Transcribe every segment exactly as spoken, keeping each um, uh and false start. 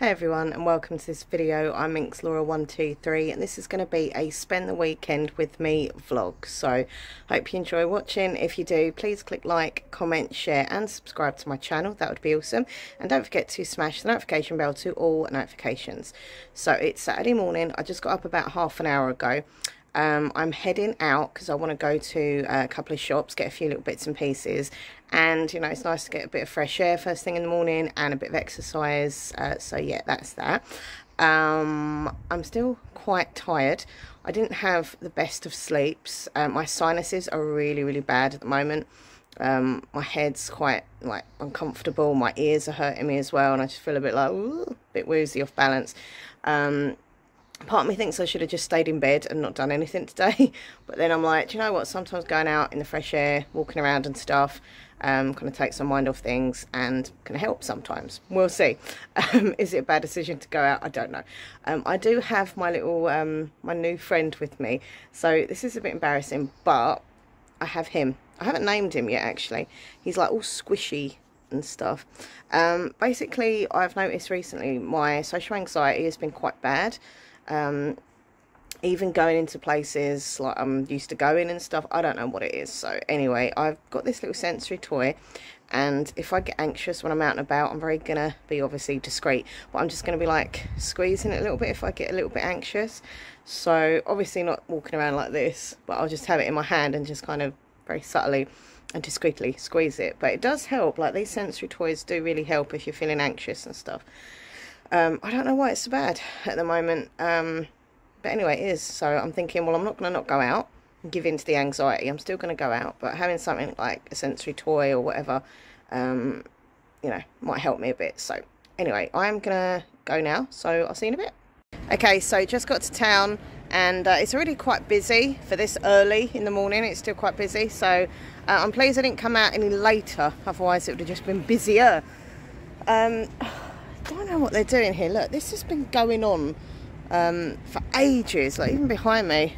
Hey everyone, and welcome to this video. I'm Minx Laura one two three and this is going to be a spend the weekend with me vlog, so hope you enjoy watching. If you do, please click like, comment, share and subscribe to my channel. That would be awesome, and don't forget to smash the notification bell to all notifications. So it's Saturday morning. I just got up about half an hour ago. Um, I'm heading out because I want to go to a couple of shops, get a few little bits and pieces, and you know, it's nice to get a bit of fresh air first thing in the morning and a bit of exercise. Uh, so yeah, that's that. Um, I'm still quite tired. I didn't have the best of sleeps. Um, my sinuses are really, really bad at the moment. Um, my head's quite like uncomfortable. My ears are hurting me as well, and I just feel a bit like ooh, a bit woozy, off balance. Um, Part of me thinks I should have just stayed in bed and not done anything today, but then I'm like, do you know what, sometimes going out in the fresh air, walking around and stuff, um, kind of takes my mind off things and can help sometimes. We'll see. Um, is it a bad decision to go out? I don't know. Um, I do have my little, um, my new friend with me, so this is a bit embarrassing, but I have him. I haven't named him yet, actually. He's like all squishy and stuff. Um, basically, I've noticed recently my social anxiety has been quite bad. Um, even going into places like I'm used to going and stuff, I don't know what it is. So anyway, I've got this little sensory toy, and if I get anxious when I'm out and about, I'm very gonna be obviously discreet, but I'm just gonna be like squeezing it a little bit if I get a little bit anxious. So obviously not walking around like this, but I'll just have it in my hand and just kind of very subtly and discreetly squeeze it. But it does help. Like, these sensory toys do really help if you're feeling anxious and stuff. Um, I don't know why it's so bad at the moment, um, but anyway it is, so I'm thinking, well, I'm not going to not go out and give in to the anxiety. I'm still going to go out, but having something like a sensory toy or whatever, um, you know, might help me a bit. So anyway, I'm going to go now, so I'll see you in a bit. Okay, so just got to town, and uh, it's already quite busy for this early in the morning. It's still quite busy, so uh, I'm pleased I didn't come out any later, otherwise it would have just been busier. Um... I don't know what they're doing here. Look, this has been going on um, for ages, like even behind me.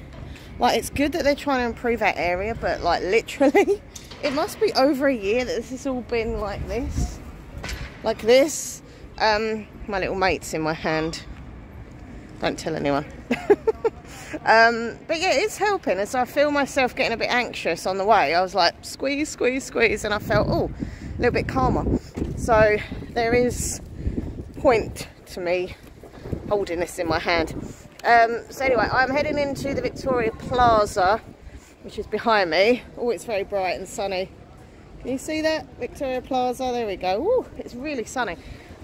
Like, it's good that they're trying to improve that area, but like literally it must be over a year that this has all been like this. Like this. Um, my little mate's in my hand. Don't tell anyone. um, but yeah, it's helping. As I feel myself getting a bit anxious on the way, I was like squeeze, squeeze, squeeze, and I felt, oh, a little bit calmer. So there is point to me holding this in my hand. Um, so anyway, I'm heading into the Victoria Plaza, which is behind me. Oh, it's very bright and sunny. Can you see that? Victoria Plaza, there we go. Ooh, it's really sunny.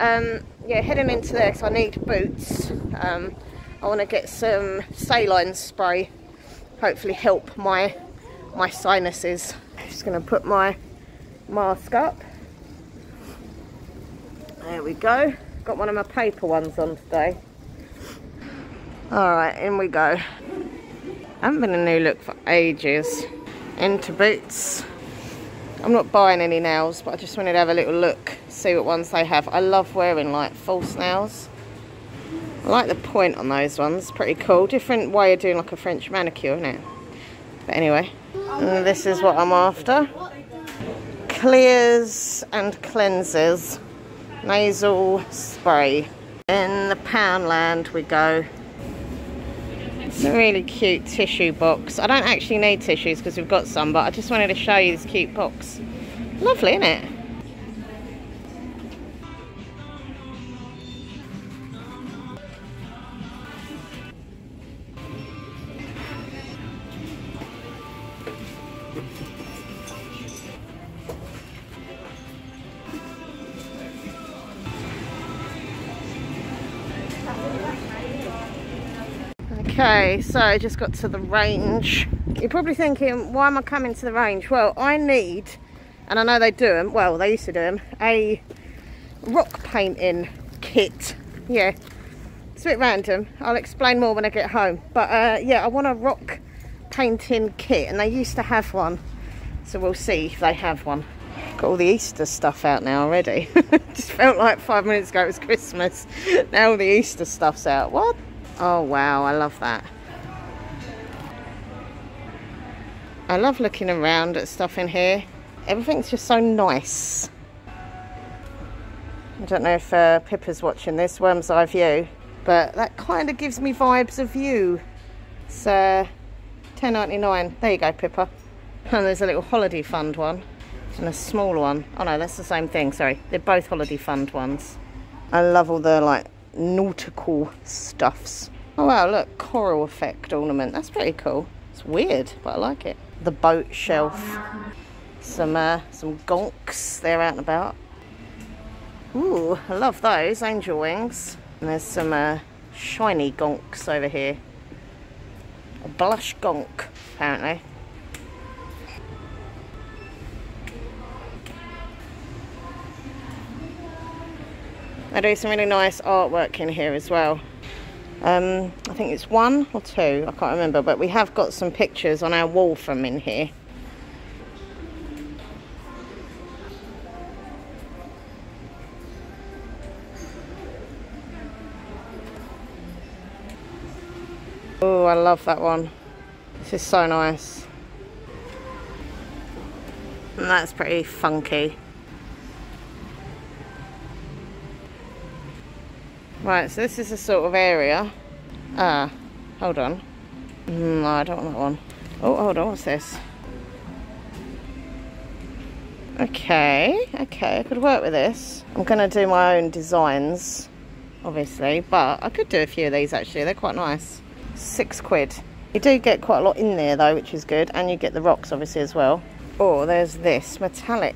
Um, yeah, heading into there, so I need Boots. Um, I want to get some saline spray, hopefully help my, my sinuses. I'm just going to put my mask up. There we go. Got one of my paper ones on today. All right, in we go. I haven't been a new look for ages. Into Boots. I'm not buying any nails, but I just wanted to have a little look, see what ones they have. I love wearing like false nails. I like the point on those ones, pretty cool. Different way of doing like a French manicure, isn't it? But anyway, and this is what I'm after. Clears and cleanses. Nasal spray. In the Poundland we go. It's a really cute tissue box. I don't actually need tissues because we've got some, but I just wanted to show you this cute box. Lovely, isn't it? Okay, so I just got to the Range. You're probably thinking, why am I coming to the Range? Well, I need, and I know they do them, well, they used to do them, a rock painting kit. Yeah, it's a bit random. I'll explain more when I get home. But uh, yeah, I want a rock painting kit, and they used to have one. So we'll see if they have one. Got all the Easter stuff out now already. Just felt like five minutes ago it was Christmas. Now all the Easter stuff's out. What? Oh wow, I love that. I love looking around at stuff in here. Everything's just so nice. I don't know if uh, Pippa's watching this, Worm's Eye View, but that kind of gives me vibes of you. It's uh, ten ninety-nine. There you go, Pippa. And there's a little holiday fund one and a small one. Oh no, that's the same thing, sorry. They're both holiday fund ones. I love all the like nautical stuffs. Oh wow, look, coral effect ornament. That's pretty cool. It's weird, but I like it. The boat shelf. Some uh, some gonks there out and about. Ooh, I love those, angel wings. And there's some uh, shiny gonks over here. A blush gonk, apparently. They do some really nice artwork in here as well. Um, I think it's one or two, I can't remember, but we have got some pictures on our wall from in here. Oh, I love that one. This is so nice. And that's pretty funky. Right, so this is a sort of area. Ah, hold on. No, I don't want that one. Oh, hold on, what's this? Okay, okay, I could work with this. I'm gonna do my own designs, obviously, but I could do a few of these actually, they're quite nice. Six quid. You do get quite a lot in there though, which is good, and you get the rocks obviously as well. Oh, there's this metallic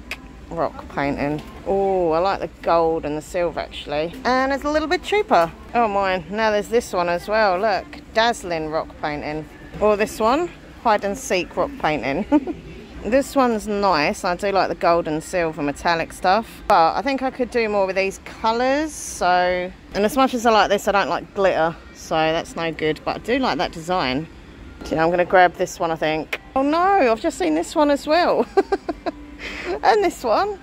rock painting. Oh, I like the gold and the silver actually, and it's a little bit cheaper. Oh mine. Now there's this one as well, look, dazzling rock painting. Or this one, hide and seek rock painting. This one's nice. I do like the gold and silver metallic stuff, but I think I could do more with these colors. So, and as much as I like this, I don't like glitter, so that's no good, but I do like that design. So I'm gonna grab this one, I think. Oh no, I've just seen this one as well. And this one.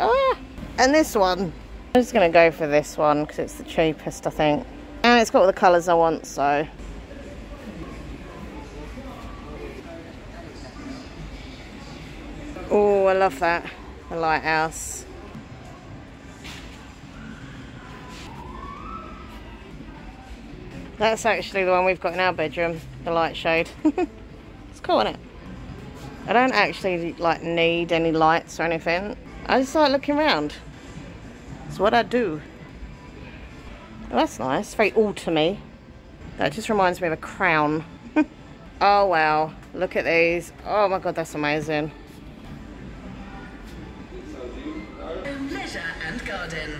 Oh yeah, and this one. I'm just gonna go for this one because it's the cheapest, I think, and it's got all the colors I want. So oh, I love that, the lighthouse. That's actually the one we've got in our bedroom, the light shade. It's cool, isn't it? I don't actually like need any lights or anything. I just like looking around. It's what I do. Oh, that's nice, very autumny. That just reminds me of a crown. Oh wow, look at these. Oh my god, that's amazing. Leisure and garden.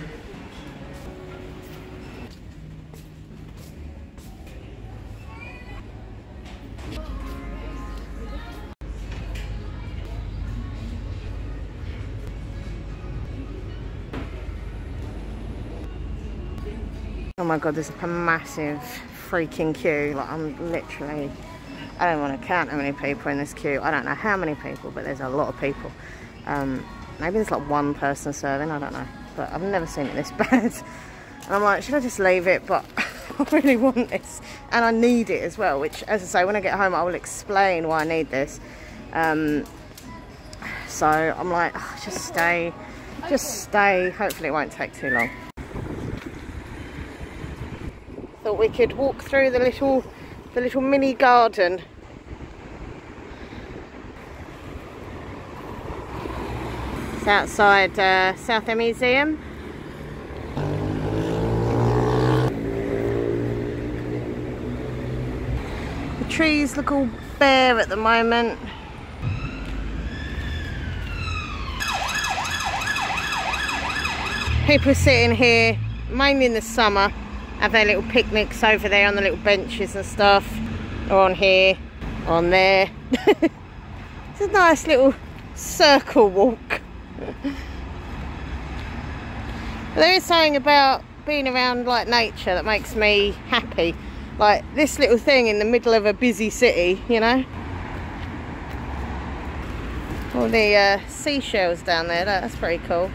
Oh my god, there's a massive freaking queue. Like, I'm literally, I don't want to count how many people in this queue. I don't know how many people, but there's a lot of people. Um, maybe there's like one person serving, I don't know, but I've never seen it this bad. And I'm like, should I just leave it? But I really want this and I need it as well, which, as I say, when I get home I will explain why I need this. Um, so I'm like, oh, just stay, just stay. Hopefully it won't take too long. Thought we could walk through the little, the little mini garden. It's outside uh, Southend Museum. The trees look all bare at the moment. People sitting here, mainly in the summer, have their little picnics over there on the little benches and stuff, or on here, on there. It's a nice little circle walk. There is something about being around like nature that makes me happy, like this little thing in the middle of a busy city, you know. All the uh, seashells down there, that, that's pretty cool.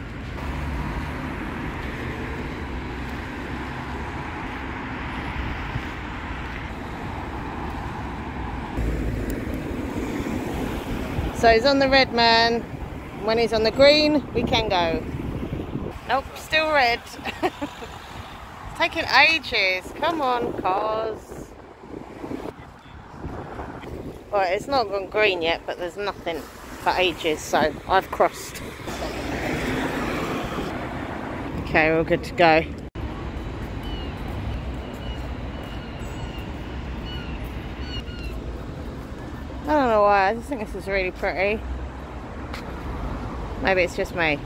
So he's on the red man, when he's on the green, we can go. Nope, still red. It's taking ages. Come on, cars. Right, it's not gone green yet, but there's nothing for ages, so I've crossed. Okay, we're all good to go. I don't know why, I just think this is really pretty. Maybe it's just me.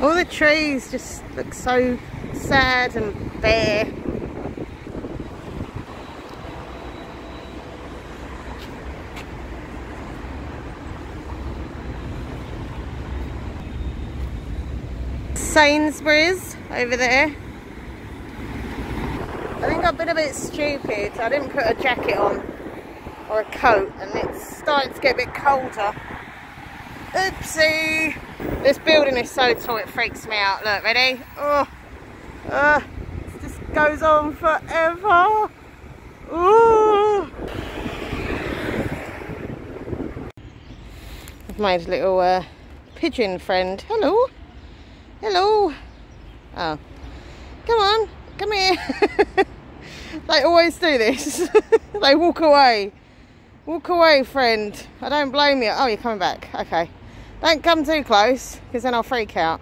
All the trees just look so sad and bare. Sainsbury's over there. I think I've been a bit stupid. I didn't put a jacket on or a coat, and it's starting to get a bit colder. Oopsie! This building is so tall it freaks me out. Look, ready? Oh, uh, it just goes on forever. Ooh. I've made a little uh, pigeon friend. Hello, hello. Oh, come on. Come here. They always do this. They walk away. Walk away, friend. I don't blame you. Oh, you're coming back. Okay. Don't come too close, because then I'll freak out.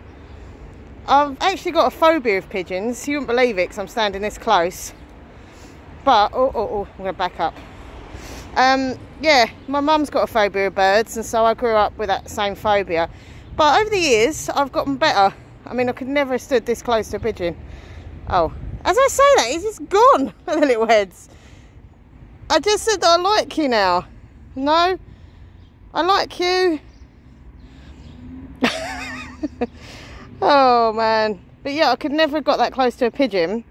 I've actually got a phobia of pigeons. You wouldn't believe it, because I'm standing this close. But, oh, oh, oh, I'm going to back up. Um, yeah, my mum's got a phobia of birds, and so I grew up with that same phobia. But over the years, I've gotten better. I mean, I could never have stood this close to a pigeon. Oh, as I say that, he's just gone, the little heads. I just said that I like you now. No, I like you. Oh, man. But yeah, I could never have got that close to a pigeon.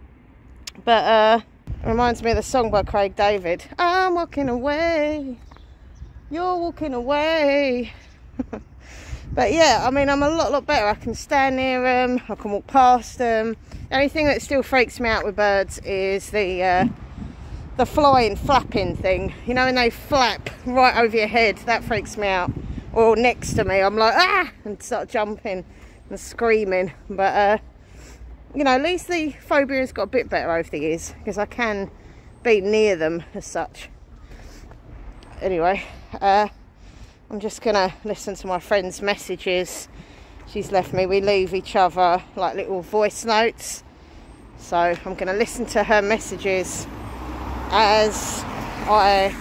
But uh, it reminds me of the song by Craig David. I'm walking away. You're walking away. But yeah, I mean, I'm a lot, lot better. I can stand near them. I can walk past them. The only thing that still freaks me out with birds is the uh, the flying, flapping thing. You know, when they flap right over your head, that freaks me out. Or next to me, I'm like, ah, and start jumping and screaming. But, uh, you know, at least the phobia has got a bit better over the years, because I can be near them as such. Anyway, uh, I'm just going to listen to my friend's messages. She's left me. We leave each other like little voice notes, so I'm going to listen to her messages as I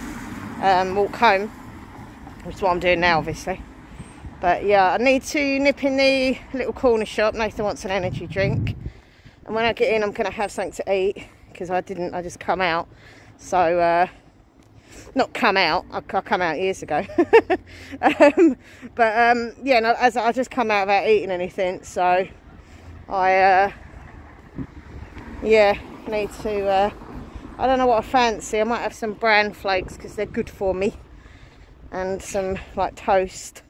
um, walk home, which is what I'm doing now, obviously. But yeah, I need to nip in the little corner shop. Nathan wants an energy drink, and when I get in, I'm going to have something to eat, because I didn't. I just come out, so uh, not come out. I, I come out years ago. um, but um, yeah, no, as I just come out without eating anything, so I uh, yeah need to. Uh, I don't know what I fancy. I might have some bran flakes, because they're good for me, and some like toast.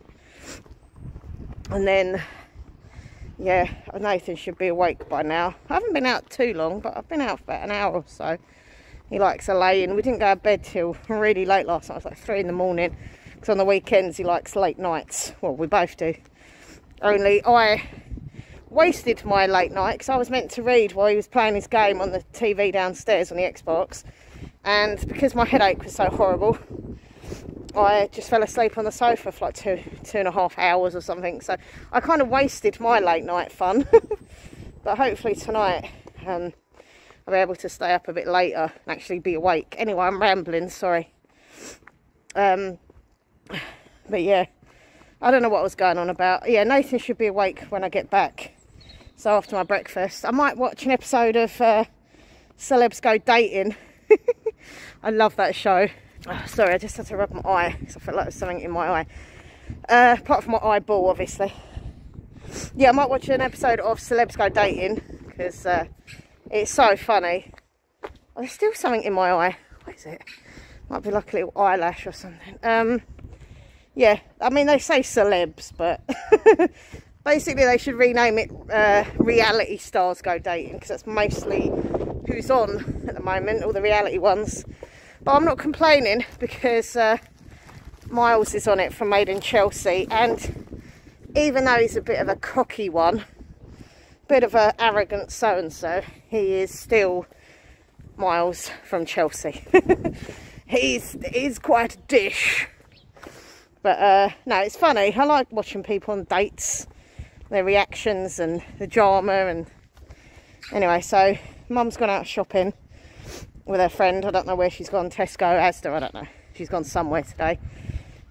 And then yeah, Nathan should be awake by now. I haven't been out too long, but I've been out for about an hour or so. He likes a lay-in. We didn't go to bed till really late last night. It was like three in the morning. Because on the weekends he likes late nights. Well, we both do. Only I wasted my late night, because I was meant to read while he was playing his game on the T V downstairs on the Xbox. And because my headache was so horrible, I just fell asleep on the sofa for like two, two and a half hours or something. So I kind of wasted my late night fun. But hopefully tonight... Um, I'll be able to stay up a bit later and actually be awake. Anyway, I'm rambling, sorry. Um, but yeah, I don't know what I was going on about. Yeah, Nathan should be awake when I get back. So after my breakfast, I might watch an episode of uh, Celebs Go Dating. I love that show. Oh, sorry, I just had to rub my eye, because I felt like there was something in my eye. Uh, apart from my eyeball, obviously. Yeah, I might watch an episode of Celebs Go Dating, because... Uh, it's so funny. Oh, there's still something in my eye. What is it? Might be like a little eyelash or something. Um, yeah, I mean, they say celebs, but basically they should rename it uh, Reality Stars Go Dating, because that's mostly who's on at the moment, all the reality ones. But I'm not complaining, because uh, Miles is on it from Made in Chelsea, and even though he's a bit of a cocky one, bit of an arrogant so-and-so, he is still Miles from Chelsea. he's, he's quite a dish. But uh, no, it's funny. I like watching people on dates, their reactions and the drama. And anyway, so Mum's gone out shopping with her friend. I don't know where she's gone. Tesco, Asda, I don't know. She's gone somewhere today.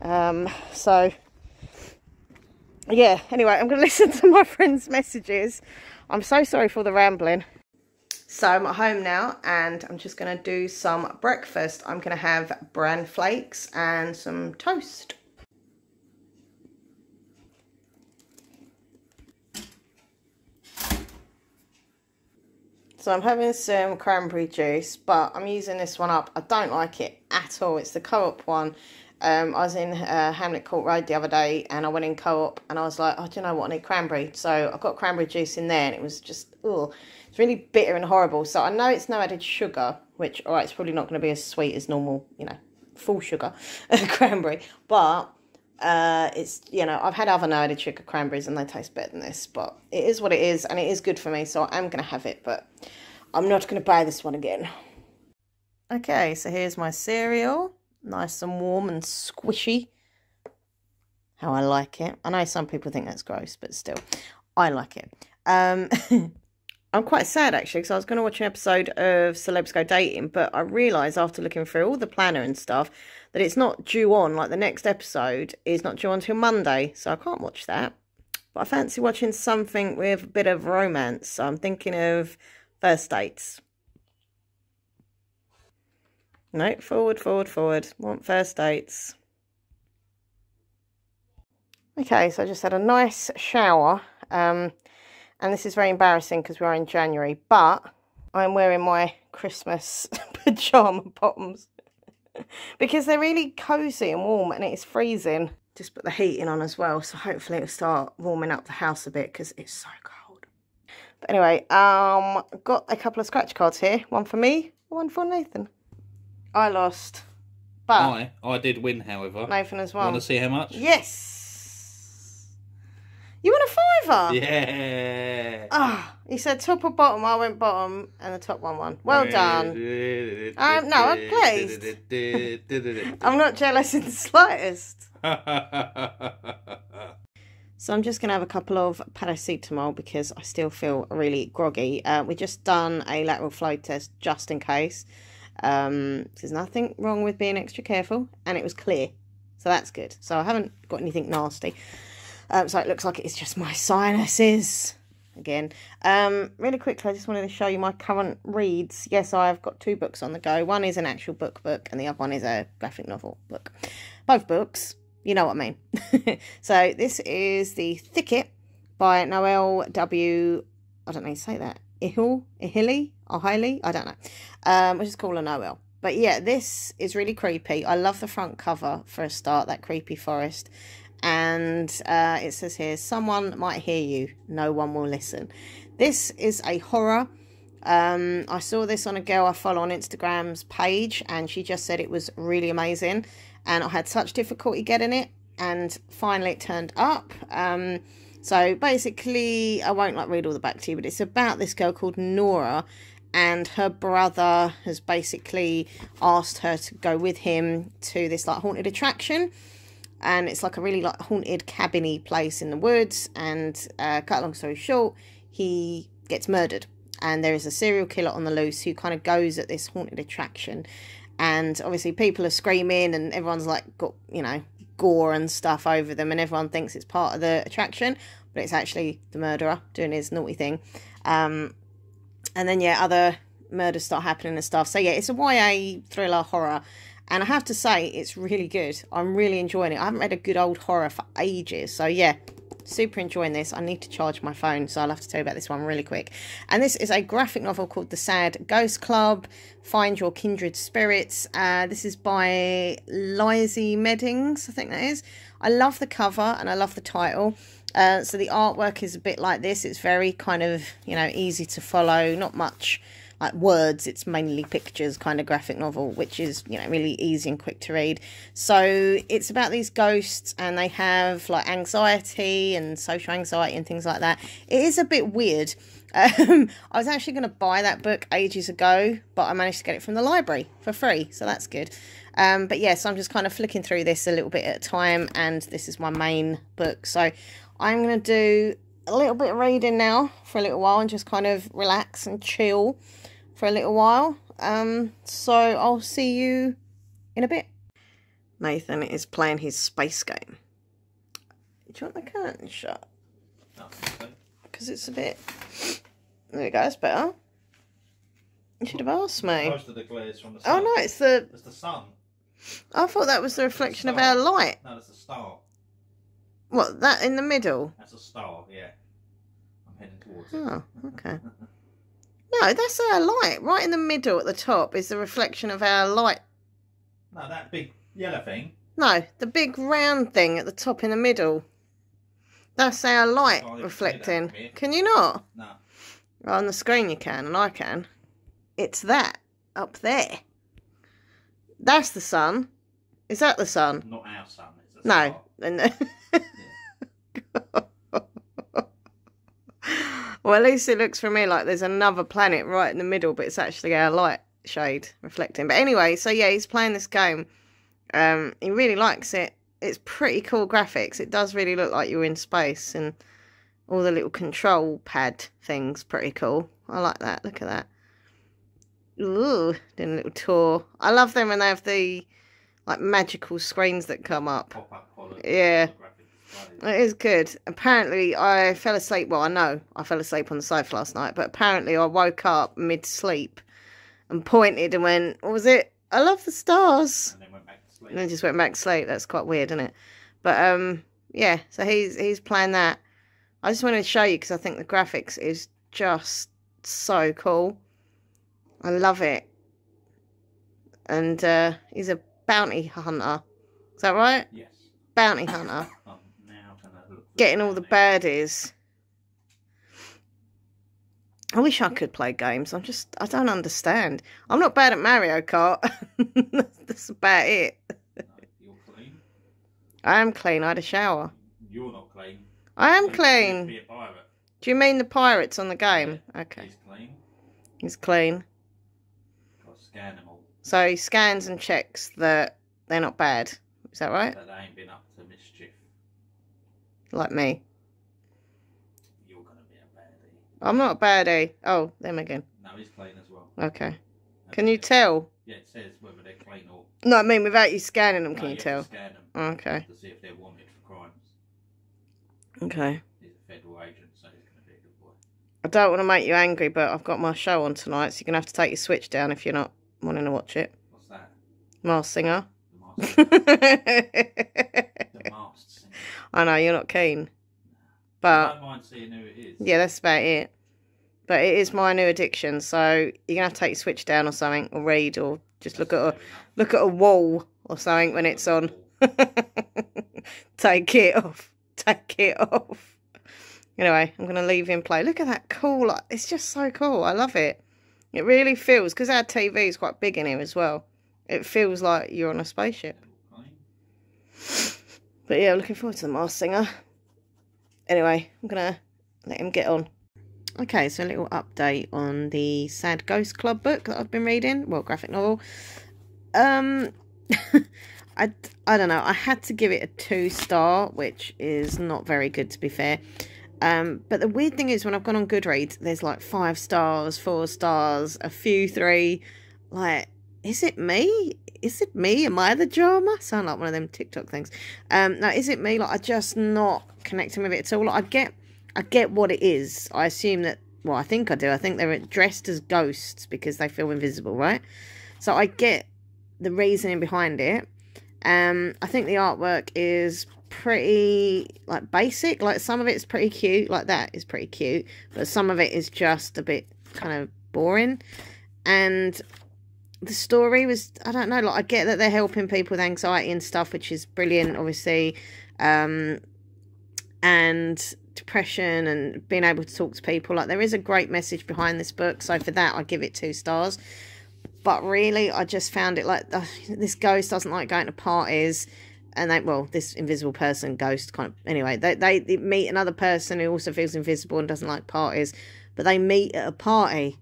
Um, so yeah, anyway, I'm going to listen to my friend's messages. I'm so sorry for the rambling. So I'm at home now and I'm just going to do some breakfast. I'm going to have bran flakes and some toast. So I'm having some cranberry juice, but I'm using this one up. I don't like it at all. It's the Co-op one. Um, I was in uh, Hamlet Court Road the other day and I went in Co-op and I was like, oh, do you know what? I need cranberry. So I got cranberry juice in there and it was just, oh, it's really bitter and horrible. So I know it's no added sugar, which, all right, it's probably not going to be as sweet as normal, you know, full sugar cranberry. But uh, it's, you know, I've had other no added sugar cranberries and they taste better than this, but it is what it is and it is good for me, so I am going to have it, but I'm not going to buy this one again. Okay, so here's my cereal, nice and warm and squishy, how I like it. I know some people think that's gross, but still, I like it. Um, I'm quite sad actually, because I was going to watch an episode of Celebs Go Dating, but I realised after looking through all the planner and stuff that it's not due on, like the next episode is not due on till Monday, so I can't watch that. But I fancy watching something with a bit of romance, so I'm thinking of First Dates. No, forward, forward, forward. Want First Dates. Okay, so I just had a nice shower. Um, and this is very embarrassing because we are in January. But I'm wearing my Christmas pyjama bottoms. because they're really cosy and warm and it's freezing. Just put the heating on as well. So hopefully it'll start warming up the house a bit because it's so cold. But anyway, um, got a couple of scratch cards here. One for me, one for Nathan. I lost, but I I did win. However, Nathan as well. Want to see how much? Yes. You won a fiver. Yeah. Ah, oh, you said top or bottom. I went bottom, and the top one won. Well done. um, no, I'm pleased. I'm not jealous in the slightest. So I'm just going to have a couple of paracetamol because I still feel really groggy. Uh, we just done a lateral flow test just in case. Um, there's nothing wrong with being extra careful, and it was clear, so that's good. So I haven't got anything nasty, um, so it looks like it's just my sinuses again. Um, really quickly, I just wanted to show you my current reads. Yes, I've got two books on the go. One is an actual book book, and the other one is a graphic novel book. Both books, you know what I mean. So this is The Thicket by Noel W. I don't know how you say that. Ihil, Ihili, or Hailey, I don't know. Um, which is called a Noel. But yeah, this is really creepy. I love the front cover for a start, that creepy forest. And uh, it says here, someone might hear you, no one will listen. This is a horror. Um, I saw this on a girl I follow on Instagram's page, and she just said it was really amazing. And I had such difficulty getting it, and finally it turned up. Um... So basically, I won't like read all the back to you, but it's about this girl called Nora, and her brother has basically asked her to go with him to this like haunted attraction, and it's like a really like haunted cabiny place in the woods. And uh, cut long story short, he gets murdered, and there is a serial killer on the loose who kind of goes at this haunted attraction, and obviously people are screaming and everyone's like got you know. gore and stuff over them, and everyone thinks it's part of the attraction, but it's actually the murderer doing his naughty thing. Um and then yeah, other murders start happening and stuff. So yeah, it's a Y A thriller horror, and I have to say it's really good. I'm really enjoying it. I haven't read a good old horror for ages, so yeah, super enjoying this. I need to charge my phone, so I'll have to tell you about this one really quick. And this is a graphic novel called The Sad Ghost Club, Find Your Kindred Spirits. Uh, this is by Lizzie Meddings, I think that is. I love the cover and I love the title. Uh, so the artwork is a bit like this. It's very kind of, you know, easy to follow, not much like words. It's mainly pictures, kind of graphic novel, which is, you know, really easy and quick to read. So it's about these ghosts, and they have like anxiety and social anxiety and things like that. It is a bit weird. Um, I was actually going to buy that book ages ago, but I managed to get it from the library for free, so that's good. Um, but yeah, so I'm just kind of flicking through this a little bit at a time, and this is my main book. So I'm going to do a little bit of reading now for a little while and just kind of relax and chill for a little while. Um, so I'll see you in a bit. Nathan is playing his space game. Do you want the curtain shut? Because it's a bit... There we go, that's better. You should have asked me. Most of the glare is from the sun. Oh no, it's the... It's the sun. I thought that was the reflection of our light. No, that's a star. What, that in the middle? That's a star, yeah. I'm heading towards it. Oh, okay. No, that's our light. Right in the middle at the top is the reflection of our light. No, that big yellow thing. No, the big round thing at the top in the middle. That's our light reflecting. Can you not? No. Well, on the screen you can, and I can. It's that up there. That's the sun. Is that the sun? Not our sun. It's a no. Star. Yeah. Well, at least it looks for me like there's another planet right in the middle, but it's actually our light shade reflecting. But anyway, so yeah, he's playing this game. Um, he really likes it. It's pretty cool graphics. It does really look like you're in space, and all the little control pad things, pretty cool. I like that. Look at that. Ooh, doing a little tour. I love them when they have the like magical screens that come up. Pop up color, yeah, it is good. Apparently, I fell asleep. Well, I know I fell asleep on the sofa last night, but apparently I woke up mid sleep and pointed and went, "What was it? I love the stars." And then went back. And then just went back to sleep. That's quite weird, isn't it? But um, yeah. So he's he's playing that. I just wanted to show you because I think the graphics is just so cool. I love it. And uh, he's a bounty hunter. Is that right? Yes. Bounty hunter. I'm now gonna look getting all the birdies. I wish I could play games. I'm just, I don't understand. I'm not bad at Mario Kart. That's about it. No, you're clean. I am clean. I had a shower. You're not clean. I am clean. Be a pirate. Do you mean the pirates on the game? Yeah. Okay. He's clean. He's clean. Got to scan them all. So he scans and checks that they're not bad. Is that right? That they ain't been up to mischief. Like me. I'm not a baddie. Oh, them again. No, he's clean as well. Okay. Can you tell? Yeah, it says whether they're clean or... No, I mean, without you scanning them, no, can you, you tell? Scan them. Okay. To see if they're wanted for crimes. Okay. He's a federal agent, so he's going to be a good boy. I don't want to make you angry, but I've got my show on tonight, so you're going to have to take your switch down if you're not wanting to watch it. What's that? Masked Singer. The Masked Singer. The Masked Singer. I know, you're not keen. But I don't mind seeing who it is. Yeah, that's about it. But it is my new addiction, so you're gonna have to take your switch down or something, or read, or just that's look at a look at a wall or something when it's on. Take it off. Take it off. Anyway, I'm gonna leave him play. Look at that cool. It's just so cool. I love it. It really feels, because our T V is quite big in here as well. It feels like you're on a spaceship. But yeah, looking forward to The Masked Singer. Anyway, I'm going to let him get on. Okay, so a little update on the Sad Ghost Club book that I've been reading. Well, graphic novel. Um, I, I don't know. I had to give it a two star, which is not very good, to be fair. Um, but the weird thing is, when I've gone on Goodreads, there's like five stars, four stars, a few three. Like, is it me? Is it me? Am I the drama? Sound like one of them TikTok things. Um, now, is it me? Like, I just not connecting with it at all. Like, I get, I get what it is. I assume that. Well, I think I do. I think they're dressed as ghosts because they feel invisible, right? So I get the reasoning behind it. Um, I think the artwork is pretty like basic. Like, some of it's pretty cute. Like, that is pretty cute, but some of it is just a bit kind of boring. And the story was, I don't know, like, I get that they're helping people with anxiety and stuff, which is brilliant, obviously. Um, and depression and being able to talk to people. Like, there is a great message behind this book, so for that I give it two stars. But really, I just found it like, uh, this ghost doesn't like going to parties, and they, well, this invisible person ghost kind of, anyway, they, they, they meet another person who also feels invisible and doesn't like parties, but they meet at a party,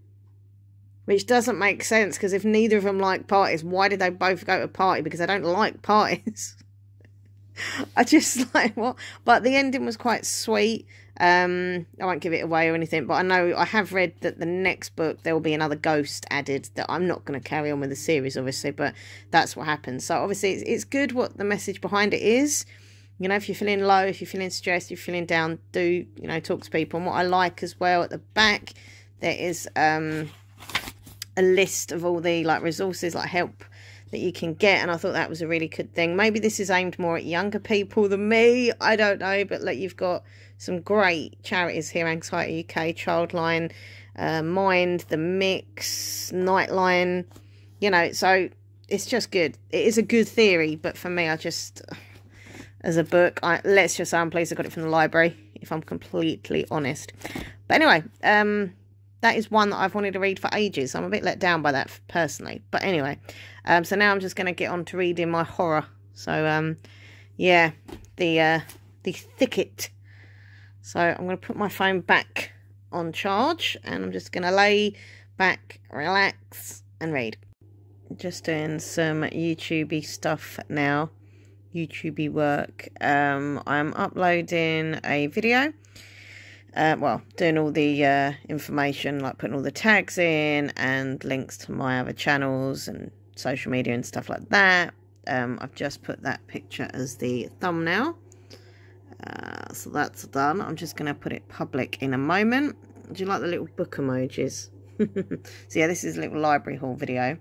which doesn't make sense, because if neither of them like parties, why did they both go to a party? Because they don't like parties. I just like, what? But the ending was quite sweet. um I won't give it away or anything, but I know I have read that the next book there will be another ghost added, that I'm not going to carry on with the series obviously, but that's what happens. So obviously it's, it's good what the message behind it is. You know, if you're feeling low, if you're feeling stressed, if you're feeling down, do, you know, talk to people. And what I like as well, at the back there is um a list of all the like resources, like help that you can get, and I thought that was a really good thing. Maybe this is aimed more at younger people than me, I don't know, but like, you've got some great charities here: Anxiety U K, Childline, uh, Mind, The Mix, Nightline, you know, so it's just good. It is a good theory, but for me, I just, as a book, I, let's just say I'm pleased I got it from the library, if I'm completely honest. But anyway, um, that is one that I've wanted to read for ages. I'm a bit let down by that personally. But anyway, um, so now I'm just going to get on to reading my horror. So, um, yeah, the, uh, the Thicket. So I'm going to put my phone back on charge and I'm just going to lay back, relax and read. Just doing some YouTubey stuff now, YouTubey work. Um, I'm uploading a video. Uh, well, doing all the uh, information, like putting all the tags in and links to my other channels and social media and stuff like that. Um, I've just put that picture as the thumbnail. Uh, so that's done. I'm just going to put it public in a moment. Do you like the little book emojis? So yeah, this is a little library haul video.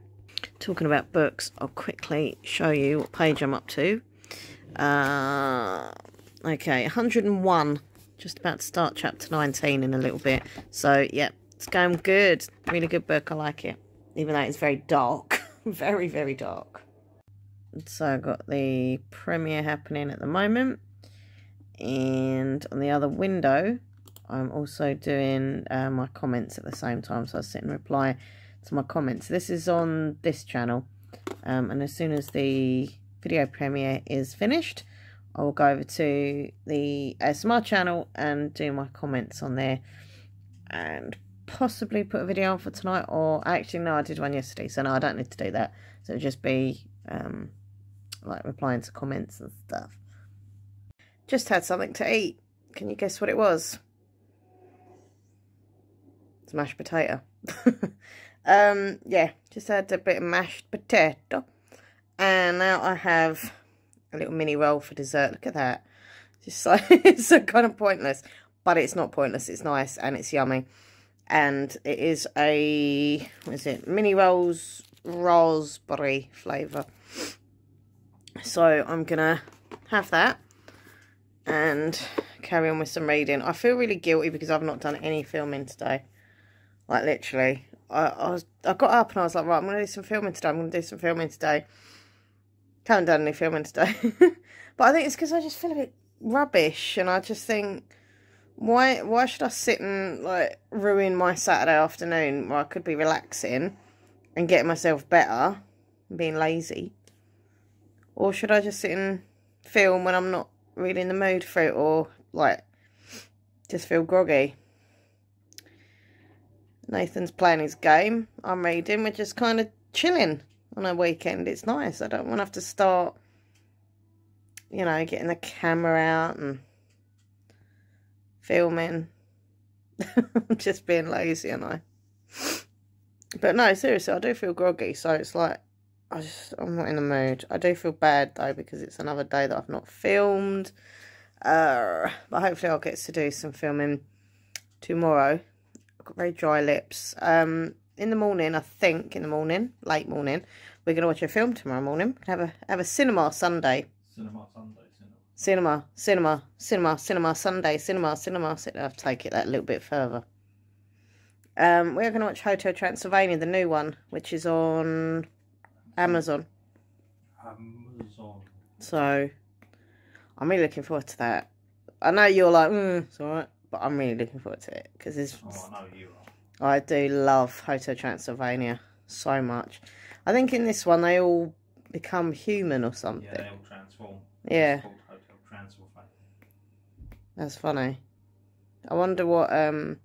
Talking about books, I'll quickly show you what page I'm up to. Uh, okay, one hundred and one. Just about to start chapter nineteen in a little bit. So, yeah, it's going good. Really good book. I like it. Even though it's very dark. Very, very dark. So I've got the premiere happening at the moment. And on the other window, I'm also doing uh, my comments at the same time. So I sit and reply to my comments. This is on this channel. Um, and as soon as the video premiere is finished, I will go over to the A S M R channel and do my comments on there and possibly put a video on for tonight, or actually no, I did one yesterday, so no, I don't need to do that. So it'll just be um, like replying to comments and stuff. Just had something to eat. Can you guess what it was? It's mashed potato. um, yeah, just had a bit of mashed potato. And now I have a little mini roll for dessert. Look at that. Just like, it's so kind of pointless, but it's not pointless. It's nice and it's yummy. And it is a, what is it? Mini rolls, raspberry flavour. So I'm gonna have that and carry on with some reading. I feel really guilty because I've not done any filming today. Like literally, I, I was, I got up and I was like, right, I'm gonna do some filming today. I'm gonna do some filming today. Haven't done any filming today. But I think it's because I just feel a bit rubbish. And I just think, why why should I sit and like ruin my Saturday afternoon where I could be relaxing and getting myself better and being lazy? Or should I just sit and film when I'm not really in the mood for it, or like just feel groggy? Nathan's playing his game. I'm reading. We're just kind of chilling on a weekend. It's nice. I don't want to have to start, you know, getting the camera out and filming. I'm just being lazy, aren't I? But no, seriously, I do feel groggy, so it's like, I just, I'm not in the mood. I do feel bad, though, because it's another day that I've not filmed. Uh, but hopefully I'll get to do some filming tomorrow. I've got very dry lips. Um... In the morning, I think, in the morning, late morning, we're going to watch a film tomorrow morning. Have a have a cinema Sunday. Cinema Sunday. Cinema. Cinema. Cinema. Cinema. Cinema Sunday. Cinema. Cinema. I'll take it that a little bit further. Um, we're going to watch Hotel Transylvania, the new one, which is on Amazon. Amazon. So, I'm really looking forward to that. I know you're like, mm, it's alright, but I'm really looking forward to it because it's. Oh, I know you are. I do love Hotel Transylvania so much. I think in this one they all become human or something. Yeah, they all transform. Yeah. It's called Hotel Transylvania. That's funny. I wonder what um,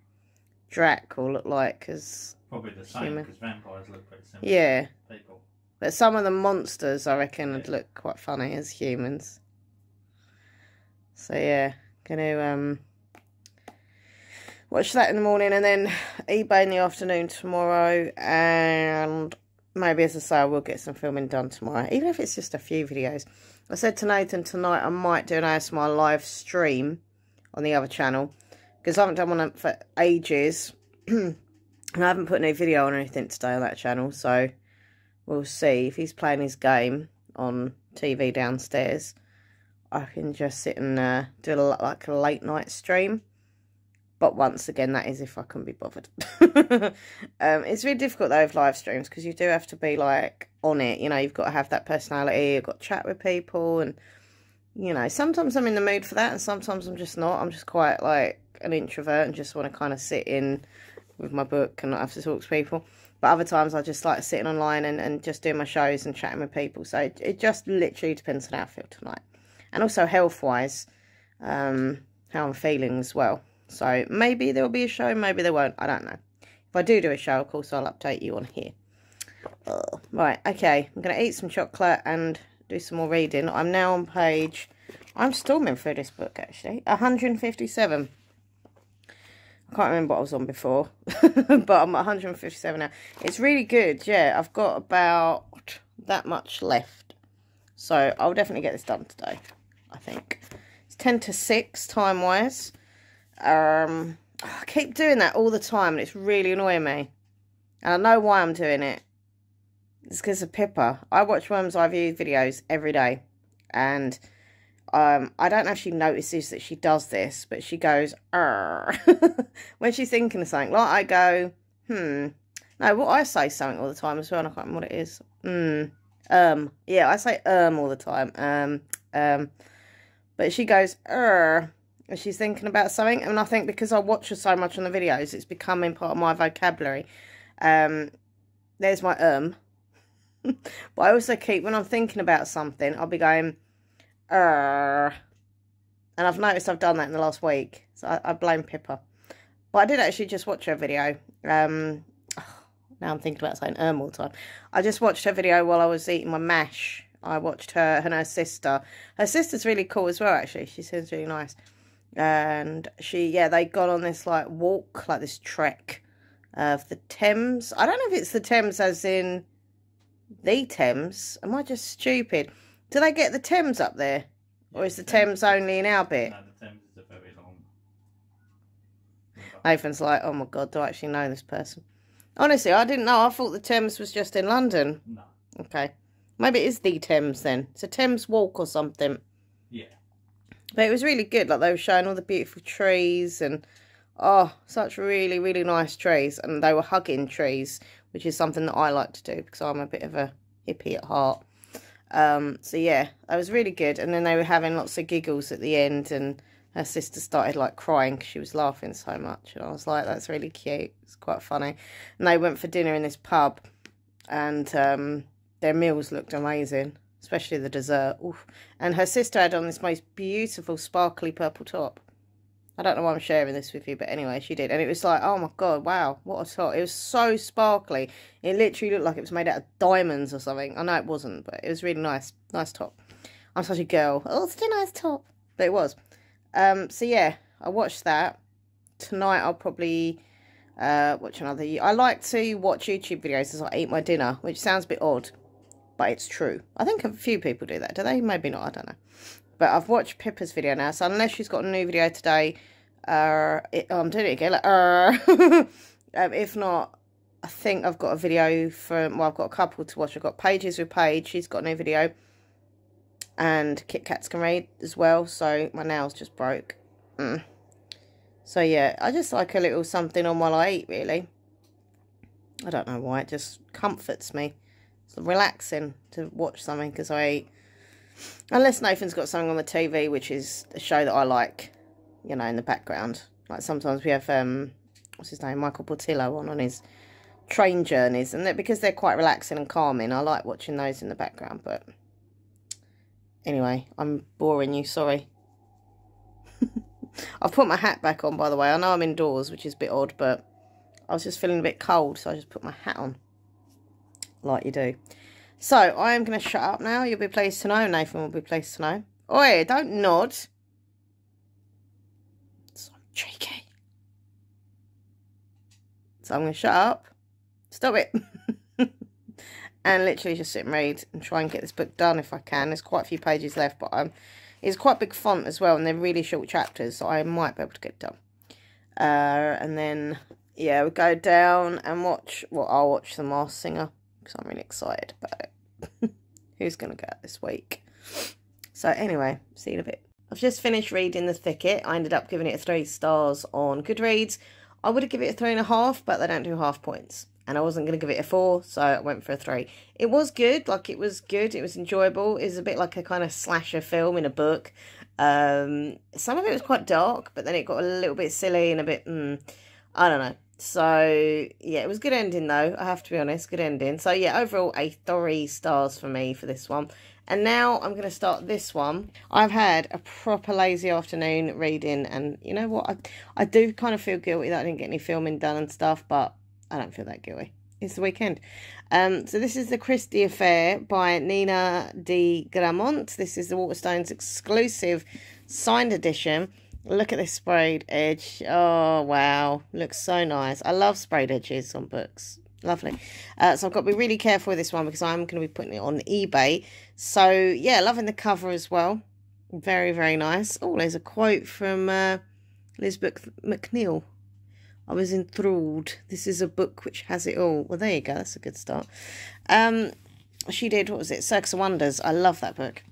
Drac will look like because probably the same because vampires look pretty similar. Yeah. To people. But some of the monsters, I reckon, yeah. would look quite funny as humans. So yeah, gonna um watch that in the morning and then eBay in the afternoon tomorrow, and maybe, as I say, I will get some filming done tomorrow, even if it's just a few videos. I said to Nathan tonight I might do an A S M R live stream on the other channel because I haven't done one for ages and I haven't put any video on or anything today on that channel, so we'll see if he's playing his game on T V downstairs. I can just sit and uh, do a, like a late night stream. But once again, that is if I can be bothered. um, it's really difficult though with live streams because you do have to be like on it. You know, you've got to have that personality. You've got to chat with people, and you know, sometimes I'm in the mood for that, and sometimes I'm just not. I'm just quite like an introvert and just want to kind of sit in with my book and not have to talk to people. But other times I just like sitting online and and just doing my shows and chatting with people. So it, it just literally depends on how I feel tonight, and also health wise, um, how I'm feeling as well. So maybe there will be a show, maybe there won't. I don't know. If I do do a show, of course, I'll update you on here. Ugh. Right, okay. I'm going to eat some chocolate and do some more reading. I'm now on page... I'm storming through this book, actually. one hundred fifty-seven. I can't remember what I was on before. But I'm at one hundred fifty-seven now. It's really good, yeah. I've got about that much left. So I'll definitely get this done today, I think. It's ten to six time-wise. Um, I keep doing that all the time and it's really annoying me. And I know why I'm doing it. It's because of Pippa. I watch Worm's Eye View videos every day. And um, I don't know if she notices that she does this, but she goes, "Arr," when she's thinking of something. Like I go, hmm. No, well, I say something all the time as well and I can't remember what it is. Hmm. Um. Yeah, I say um all the time. Um. Um. But she goes, "Arr." And she's thinking about something, and I think because I watch her so much on the videos, it's becoming part of my vocabulary. Um, there's my um. But I also keep, when I'm thinking about something, I'll be going, er. And I've noticed I've done that in the last week, so I, I blame Pippa. But I did actually just watch her video. Um, oh, now I'm thinking about saying um all the time. I just watched her video while I was eating my mash. I watched her and her sister. Her sister's really cool as well, actually. She seems really nice. And she, yeah, they got on this like walk, like this trek of the Thames. I don't know if it's the Thames as in the Thames. Am I just stupid? Do they get the Thames up there, yeah, or is the, the Thames, Thames only in our bit? No, the Thames is a very long. Nathan's like, oh my god, do I actually know this person? Honestly, I didn't know. I thought the Thames was just in London. No. Okay, maybe it is the Thames then. It's a Thames walk or something. Yeah. But it was really good, like they were showing all the beautiful trees and, oh, such really, really nice trees. And they were hugging trees, which is something that I like to do because I'm a bit of a hippie at heart. Um, so, yeah, that was really good. And then they were having lots of giggles at the end and her sister started, like, crying because she was laughing so much. And I was like, that's really cute. It's quite funny. And they went for dinner in this pub and um, their meals looked amazing. Especially the dessert. Oof. And her sister had on this most beautiful sparkly purple top. I don't know why I'm sharing this with you, but anyway, she did. And it was like, oh my god, wow, what a top. It was so sparkly. It literally looked like it was made out of diamonds or something. I know it wasn't, but it was really nice. Nice top. I'm such a girl. Oh, such a nice top. But it was. Um, so yeah, I watched that. Tonight I'll probably uh, watch another... I like to watch YouTube videos as I eat my dinner, which sounds a bit odd. But it's true. I think a few people do that, do they? Maybe not, I don't know. But I've watched Pippa's video now, so unless she's got a new video today, uh, it, oh, I'm doing it again, like, uh, um, if not, I think I've got a video from, well, I've got a couple to watch. I've got Pages with Paige, she's got a new video, and Kit Kats Can Read as well, so my nails just broke. Mm. So yeah, I just like a little something on while I eat, really. I don't know why, it just comforts me. It's relaxing to watch something because I eat. Unless Nathan's got something on the T V, which is a show that I like. you know, in the background. Like sometimes we have, um, what's his name, Michael Portillo on on his train journeys, and that because they're quite relaxing and calming, I like watching those in the background. But anyway, I'm boring you, sorry. I've put my hat back on, by the way. I know I'm indoors, which is a bit odd, but I was just feeling a bit cold, so I just put my hat on, like you do. So, I am going to shut up now. You'll be pleased to know. Nathan will be pleased to know. Oi, don't nod. So cheeky. So, I'm going to shut up. Stop it. And literally just sit and read and try and get this book done if I can. There's quite a few pages left, but I'm... It's quite big font as well, and they're really short chapters, so I might be able to get it done. Uh, and then, yeah, we go down and watch, well, I'll watch The Masked Singer, because I'm really excited about it. Who's going to go out this week? So anyway, see you in a bit. I've just finished reading The Thicket. I ended up giving it a three stars on Goodreads. I would have given it a three and a half, but they don't do half points. And I wasn't going to give it a four, so I went for a three. It was good. Like, it was good. It was enjoyable. It was a bit like a kind of slasher film in a book. Um, some of it was quite dark, but then it got a little bit silly and a bit, mm, I don't know. So, yeah, it was a good ending, though. I have to be honest, good ending. So, yeah, overall, a three stars for me for this one. And now I'm going to start this one. I've had a proper lazy afternoon reading, and you know what? I, I do kind of feel guilty that I didn't get any filming done and stuff, but... I don't feel that guilty. It's the weekend. Um, so this is The Christie Affair by Nina de Gramont. This is the Waterstones exclusive signed edition. Look at this sprayed edge. Oh, wow. Looks so nice. I love sprayed edges on books. Lovely. Uh, so I've got to be really careful with this one because I'm going to be putting it on eBay. So, yeah, loving the cover as well. Very, very nice. Oh, there's a quote from uh, Elizabeth McNeil. I was enthralled. This is a book which has it all. Well, there you go. That's a good start. Um, she did, what was it? Circus of Wonders. I love that book.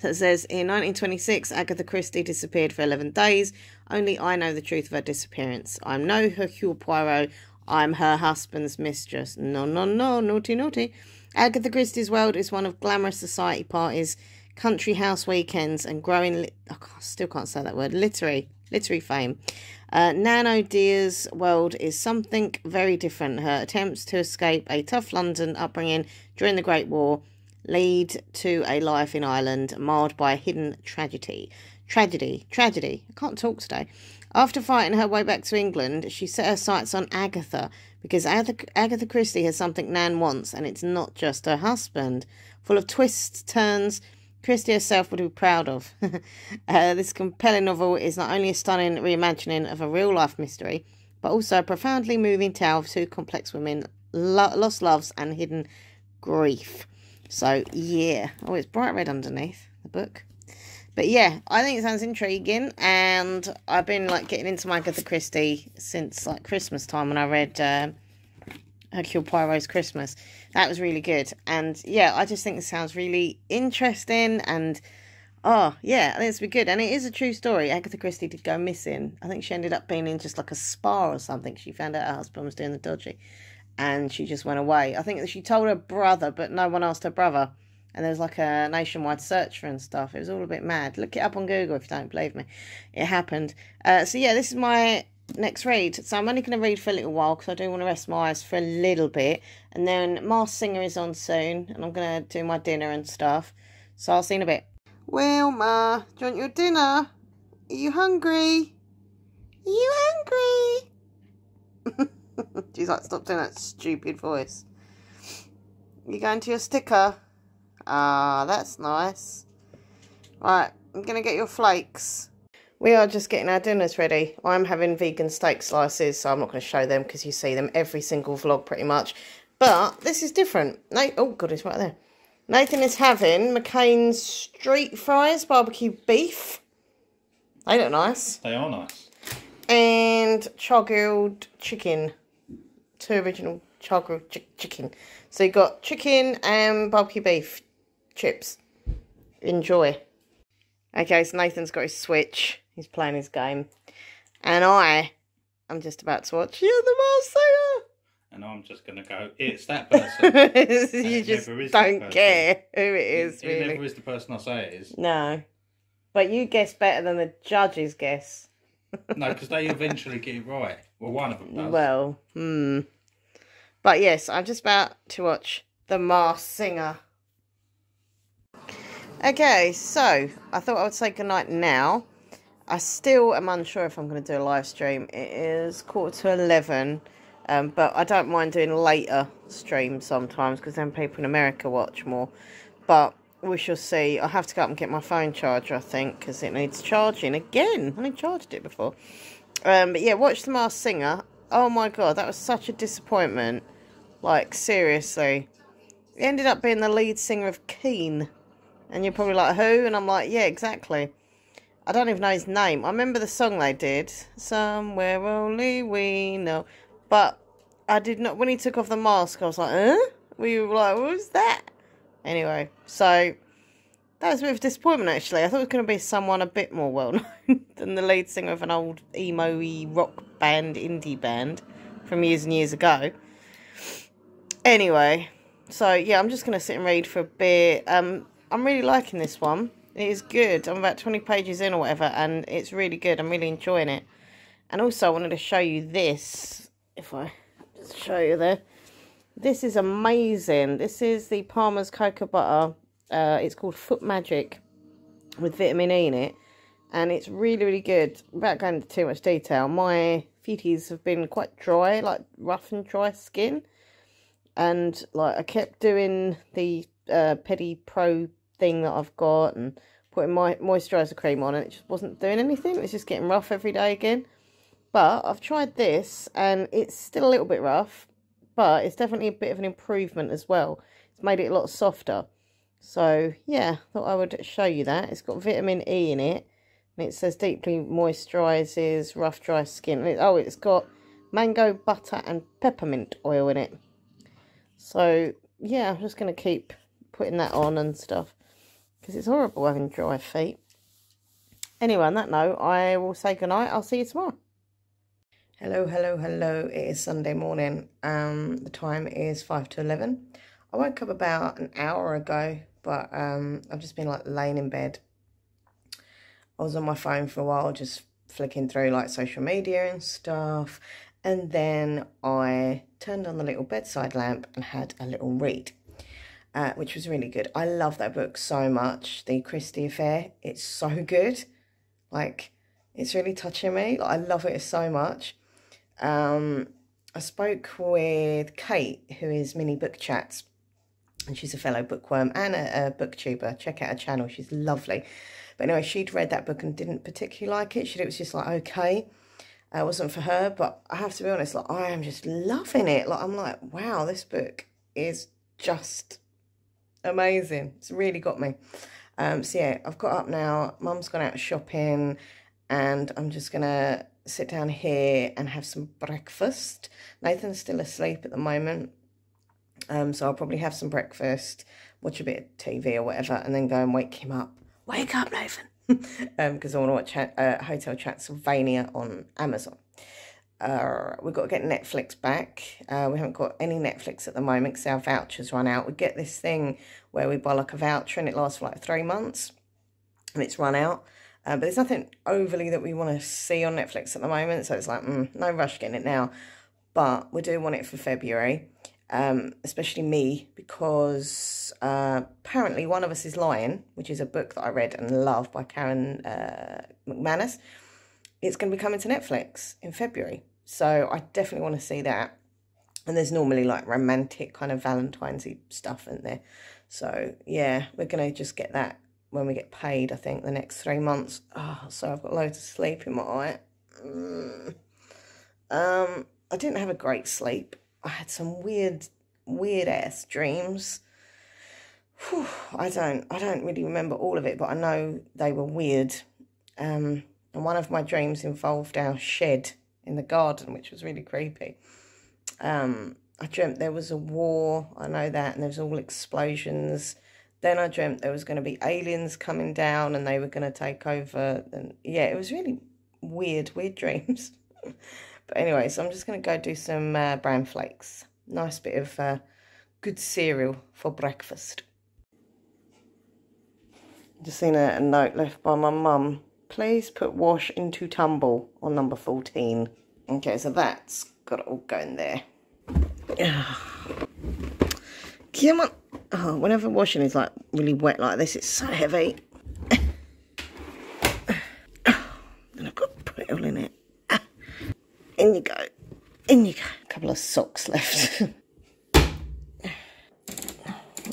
So it says, in nineteen twenty-six, Agatha Christie disappeared for eleven days. Only I know the truth of her disappearance. I'm no Hercule Poirot. I'm her husband's mistress. No, no, no. Naughty, naughty. Agatha Christie's world is one of glamorous society parties, country house weekends, and growing... Oh, I still can't say that word. Literary. Literary fame. Uh, Nan O'Dear's world is something very different. Her attempts to escape a tough London upbringing during the Great War lead to a life in Ireland marred by a hidden tragedy. Tragedy. Tragedy. I can't talk today. After fighting her way back to England, she set her sights on Agatha because Agatha, Agatha Christie has something Nan wants, and it's not just her husband. Full of twists, turns... Christie herself would be proud of. uh, this compelling novel is not only a stunning reimagining of a real-life mystery, but also a profoundly moving tale of two complex women, lo lost loves and hidden grief. So, yeah. Oh, it's bright red underneath the book. But, yeah, I think it sounds intriguing, and I've been, like, getting into my Agatha Christie since, like, Christmas time when I read... Uh, Hercule Poirot's Christmas. That was really good. And yeah, I just think this sounds really interesting, and oh yeah, I think it's been good. And it is a true story. Agatha Christie did go missing. I think she ended up being in just like a spa or something. She found out her husband was doing the dodgy and she just went away. I think that she told her brother, but no one asked her brother, and there was like a nationwide search for and stuff. It was all a bit mad. Look it up on Google if you don't believe me. It happened. Uh, so yeah, this is my next read. So I'm only going to read for a little while because I do want to rest my eyes for a little bit, and then Masked Singer is on soon, and I'm going to do my dinner and stuff, so I'll see you in a bit. Well, Ma, do you want your dinner? Are you hungry? Are you hungry? She's like, stop doing that stupid voice. You going to your sticker? Ah, that's nice. Right, I'm going to get your flakes. We are just getting our dinners ready. I'm having vegan steak slices, so I'm not going to show them because you see them every single vlog pretty much. But this is different. Na oh, God, it's right there. Nathan is having McCain's street fries, barbecue beef. They look nice. They are nice. And char-grilled chicken. Two original char-grilled ch chicken. So you've got chicken and barbecue beef chips. Enjoy. Okay, so Nathan's got his Switch. He's playing his game. And I am just about to watch You're the Masked Singer. And I'm just going to go, it's that person. You just don't care who it is, it, really. It never is the person I say it is. No. But you guessed better than the judges guess. No, because they eventually get it right. Well, one of them does. Well, hmm. But yes, I'm just about to watch The Masked Singer. Okay, so I thought I would say goodnight now. I still am unsure if I'm going to do a live stream. It is quarter to eleven, um, but I don't mind doing later streams sometimes because then people in America watch more. But we shall see. I have to go up and get my phone charger, I think, because it needs charging again. I only charged it before. Um, but yeah, watch The Masked Singer. Oh my God, that was such a disappointment. Like, seriously. It ended up being the lead singer of Keane. And you're probably like, who? And I'm like, yeah, exactly. I don't even know his name. I remember the song they did. Somewhere only we know. But I did not... When he took off the mask, I was like, huh? We were like, what was that? Anyway, so... That was a bit of a disappointment, actually. I thought it was going to be someone a bit more well-known than the lead singer of an old emo-y rock band, indie band from years and years ago. Anyway, so, yeah, I'm just going to sit and read for a bit. Um, I'm really liking this one. It is good. I'm about twenty pages in or whatever, and it's really good. I'm really enjoying it. And also, I wanted to show you this. If I just show you there. This is amazing. This is the Palmer's Cocoa Butter. Uh, it's called Foot Magic with vitamin E in it. And it's really, really good. Without going into too much detail, my feeties have been quite dry, like rough and dry skin. And, like, I kept doing the uh, Pedi Pro thing that I've got and putting my moisturiser cream on, and it just wasn't doing anything. It was just getting rough every day again. But I've tried this and it's still a little bit rough, but it's definitely a bit of an improvement as well. It's made it a lot softer. So yeah, thought I would show you that. It's got vitamin E in it, and it says deeply moisturises rough dry skin. It, oh, it's got mango butter and peppermint oil in it. So yeah, I'm just going to keep putting that on and stuff, because it's horrible having dry feet. Anyway, on that note, I will say goodnight. I'll see you tomorrow. Hello, hello, hello. It is Sunday morning. Um, the time is five to eleven. I woke up about an hour ago, but um, I've just been, like, laying in bed. I was on my phone for a while, just flicking through, like, social media and stuff. And then I turned on the little bedside lamp and had a little read. Uh, which was really good. I love that book so much, The Christie Affair. It's so good. Like, it's really touching me. Like, I love it so much. Um, I spoke with Kate, who is Mini Book Chats, and she's a fellow bookworm and a, a booktuber. Check out her channel. She's lovely. But anyway, she'd read that book and didn't particularly like it. She it was just like, okay. Uh, it wasn't for her. But I have to be honest, like, I am just loving it. Like, I'm like, wow, this book is just... amazing. It's really got me. Um, so yeah, I've got up now. Mum's gone out shopping, and I'm just going to sit down here and have some breakfast. Nathan's still asleep at the moment. Um, so I'll probably have some breakfast, watch a bit of T V or whatever, and then go and wake him up. Wake up, Nathan! um, because I want to watch uh, Hotel Transylvania on Amazon. Uh, we've got to get Netflix back. Uh, we haven't got any Netflix at the moment because our vouchers run out. We get this thing where we buy like a voucher and it lasts for like three months and it's run out. Uh, but there's nothing overly that we want to see on Netflix at the moment. So it's like, mm, no rush getting it now. But we do want it for February, um, especially me, because uh, apparently One of Us is Lying, which is a book that I read and love by Karen uh, McManus. It's going to be coming to Netflix in February. So I definitely want to see that. And there's normally like romantic kind of Valentine's-y stuff in there. So yeah, we're going to just get that when we get paid, I think, the next three months. Oh, so I've got loads of sleep in my eye. Mm. Um, I didn't have a great sleep. I had some weird, weird-ass dreams. Whew, I don't, I don't really remember all of it, but I know they were weird. Um... And one of my dreams involved our shed in the garden, which was really creepy. Um, I dreamt there was a war, I know that, and there was all explosions. Then I dreamt there was going to be aliens coming down and they were going to take over. And yeah, it was really weird, weird dreams. But anyway, so I'm just going to go do some uh, bran flakes. Nice bit of uh, good cereal for breakfast. Just seen a note left by my mum. Please put wash into tumble on number fourteen. Okay, so that's got it all going there. Come on. Oh, whenever washing is like really wet like this, it's so heavy. And I've got to put it all in it. In you go. In you go. A couple of socks left.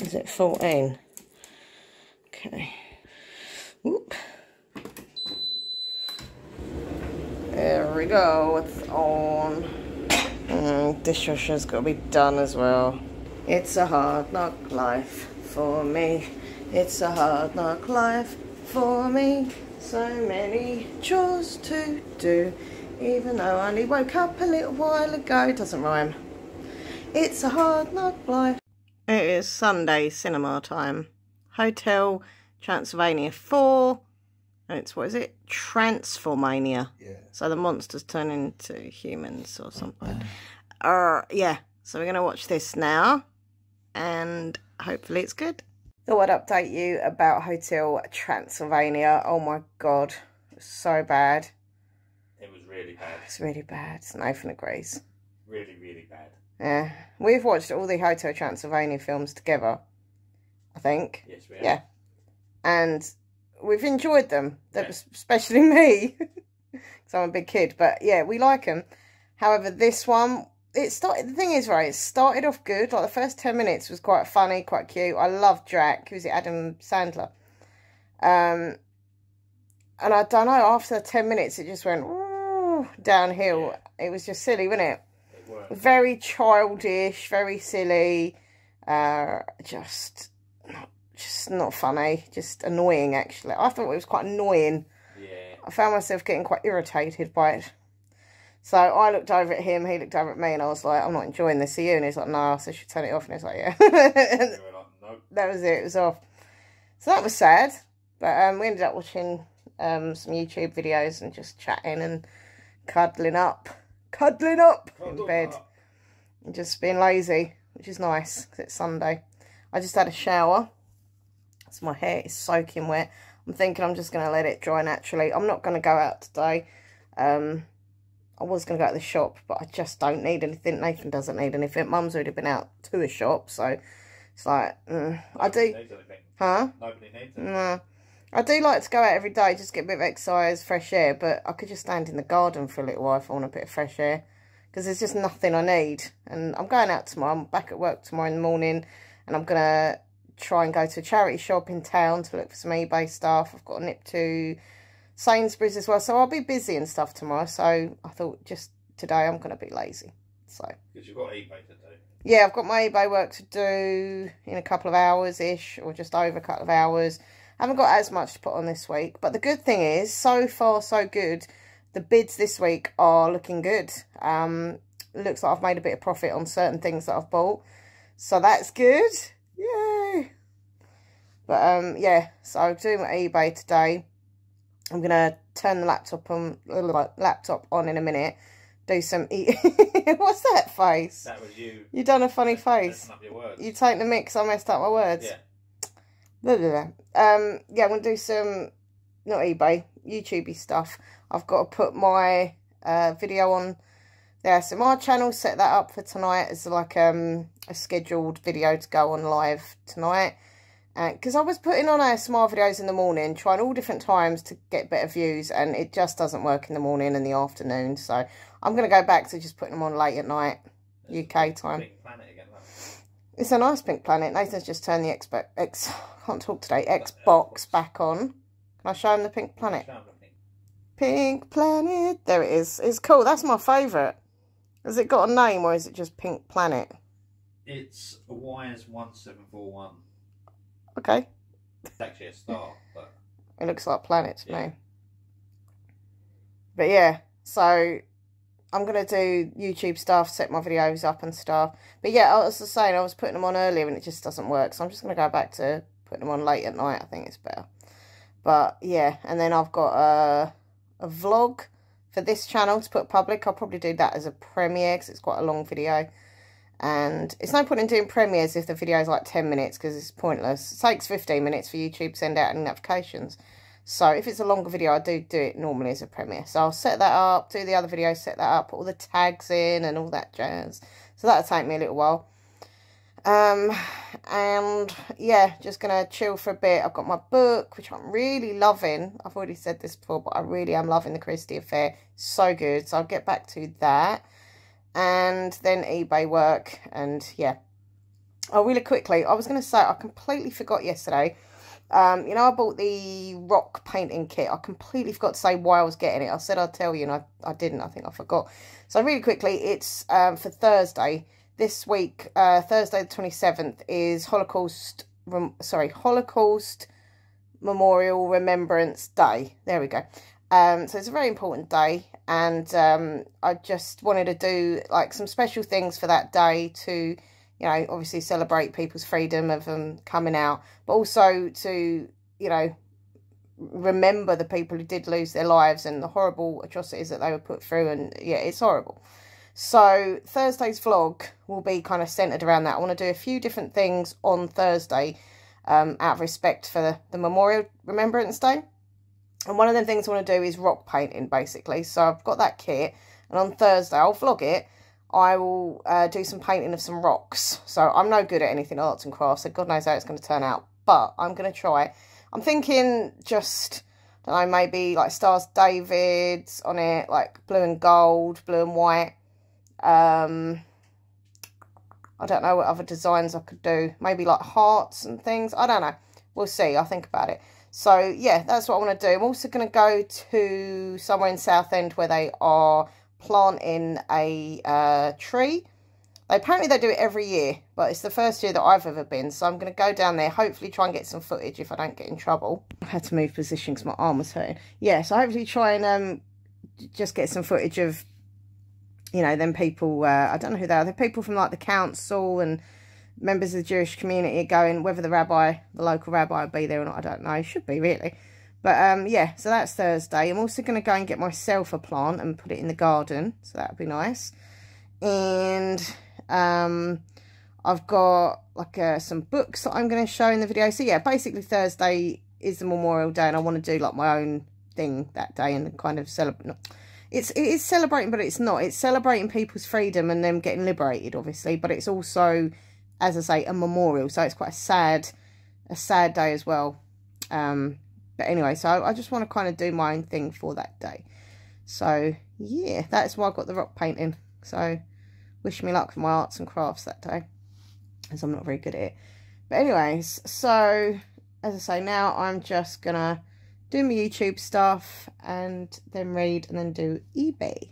Is it fourteen? Okay. Whoop. There we go. It's on. Mm, dishwasher's got to be done as well. It's a hard knock life for me. It's a hard knock life for me. So many chores to do. Even though I only woke up a little while ago. Doesn't rhyme. It's a hard knock life. It is Sunday cinema time. Hotel Transylvania four. And it's, what is it? Transformania. Yeah. So the monsters turn into humans or something. Uh, yeah. So we're going to watch this now. And hopefully it's good. Thought I'd update you about Hotel Transylvania. Oh my god, it was so bad. It was really bad. It's really bad. Nathan agrees. Really, really bad. Yeah, we've watched all the Hotel Transylvania films together, I think. Yes, we have. Yeah, and we've enjoyed them. That was especially me, because I'm a big kid. But yeah, we like them. However, this one. It started, the thing is, right, it started off good. Like, the first ten minutes was quite funny, quite cute. I loved Jack. Who was it? Adam Sandler. Um, and I don't know, after ten minutes, it just went ooh, downhill. Yeah. It was just silly, wasn't it? It was. Very childish, very silly. Uh, just, not, just not funny. Just annoying, actually. I thought it was quite annoying. Yeah. I found myself getting quite irritated by it. So I looked over at him, he looked over at me, and I was like, I'm not enjoying this, are you? And he's like, no, so I should turn it off. And he's like, yeah. You were like, nope. That was it, it was off. So that was sad. But um, we ended up watching um, some YouTube videos and just chatting and cuddling up. Cuddling up cuddling in bed. Up. And just being lazy, which is nice, because it's Sunday. I just had a shower. So my hair is soaking wet. I'm thinking I'm just going to let it dry naturally. I'm not going to go out today. Um... I was going to go to the shop, but I just don't need anything. Nathan doesn't need anything. Mum's already been out to a shop, so it's like, mm. I do. Huh? Nobody needs anything. Nah. I do like to go out every day, just get a bit of exercise, fresh air, but I could just stand in the garden for a little while if I want a bit of fresh air, because there's just nothing I need. And I'm going out tomorrow. I'm back at work tomorrow in the morning, and I'm going to try and go to a charity shop in town to look for some eBay stuff. I've got a nip to Sainsbury's as well, so I'll be busy and stuff tomorrow, so I thought just today I'm going to be lazy. So because you've got eBay to do. Yeah, I've got my eBay work to do in a couple of hours-ish, or just over a couple of hours. I haven't got as much to put on this week, but the good thing is, so far so good, the bids this week are looking good. Um, looks like I've made a bit of profit on certain things that I've bought, so that's good. Yay! But um, yeah, so I'm doing my eBay today. I'm going to turn the laptop on, laptop on in a minute. Do some eat. What's that face? That was you. You done a funny face. Up your words. You take the mix, I messed up my words. Yeah. Blah, blah, blah. Um, yeah, I'm going to do some, not eBay, YouTubey stuff. I've got to put my uh, video on the A S M R channel, set that up for tonight. It's like um, a scheduled video to go on live tonight. Because uh, I was putting on A S M R videos in the morning, trying all different times to get better views, and it just doesn't work in the morning and the afternoon. So I'm going to go back to just putting them on late at night, There's U K time. Pink planet again, it's a nice pink planet. Nathan's just turned the expert, ex, can't talk today, Xbox back on. Can I show him the pink planet? The pink. pink planet. There it is. It's cool. That's my favourite. Has it got a name, or is it just Pink Planet? It's Y S one seven four one. Okay. It's actually a star, but it looks like a planet to yeah. me. But yeah, so I'm going to do YouTube stuff, set my videos up and stuff. But yeah, as I was saying, I was putting them on earlier and it just doesn't work. So I'm just going to go back to putting them on late at night. I think it's better. But yeah, and then I've got a, a vlog for this channel to put public. I'll probably do that as a premiere because it's quite a long video. And it's no point in doing premieres if the video is like ten minutes, because it's pointless. It takes fifteen minutes for YouTube to send out any notifications. So if it's a longer video, I do do it normally as a premiere. So I'll set that up, do the other video, set that up, put all the tags in and all that jazz. So that'll take me a little while. Um, and yeah, just going to chill for a bit. I've got my book, which I'm really loving. I've already said this before, but I really am loving The Christie Affair. So good. So I'll get back to that. And then eBay work, and yeah. Oh, really quickly, I was going to say, I completely forgot yesterday. Um, you know, I bought the rock painting kit. I completely forgot to say why I was getting it. I said I'd tell you, and I, I didn't. I think I forgot. So really quickly, it's um, for Thursday. This week, uh, Thursday the twenty-seventh, is Holocaust, rem sorry, Holocaust Memorial Remembrance Day. There we go. Um, so it's a very important day, and um, I just wanted to do, like, some special things for that day to... you know, obviously celebrate people's freedom of them coming out, but also to, you know, remember the people who did lose their lives and the horrible atrocities that they were put through. And yeah, it's horrible. So Thursday's vlog will be kind of centered around that. I want to do a few different things on Thursday um, out of respect for the, the Memorial Remembrance Day. And one of the things I want to do is rock painting, basically. So I've got that kit, and on Thursday I'll vlog it. I will uh, do some painting of some rocks. So I'm no good at anything arts and crafts, so God knows how it's going to turn out. But I'm going to try it. I'm thinking just, I don't know, maybe like Stars David's on it, like blue and gold, blue and white. Um, I don't know what other designs I could do. Maybe like hearts and things. I don't know. We'll see. I'll think about it. So, yeah, that's what I want to do. I'm also going to go to somewhere in Southend where they are... planting a uh, tree. Apparently they do it every year, but it's the first year that I've ever been, so I'm going to go down there, hopefully try and get some footage if I don't get in trouble. I've had to move position because my arm was hurting. Yeah, so hopefully try and um, just get some footage of, you know, them people, uh, I don't know who they are, they're people from like the council and members of the Jewish community going, whether the rabbi, the local rabbi will be there or not, I don't know, should be really. But, um, yeah, so that's Thursday. I'm also going to go and get myself a plant and put it in the garden. So that would be nice. And um, I've got, like, uh, some books that I'm going to show in the video. So, yeah, basically Thursday is the Memorial Day. And I want to do, like, my own thing that day and kind of celebrate. It's, it is celebrating, but it's not. It's celebrating people's freedom and them getting liberated, obviously. But it's also, as I say, a memorial. So it's quite a sad, a sad day as well. Um... But anyway, so I just want to kind of do my own thing for that day. So, yeah, that's why I got the rock painting. So, wish me luck with my arts and crafts that day, as I'm not very good at it. But anyways, so, as I say, now I'm just going to do my YouTube stuff and then read and then do eBay.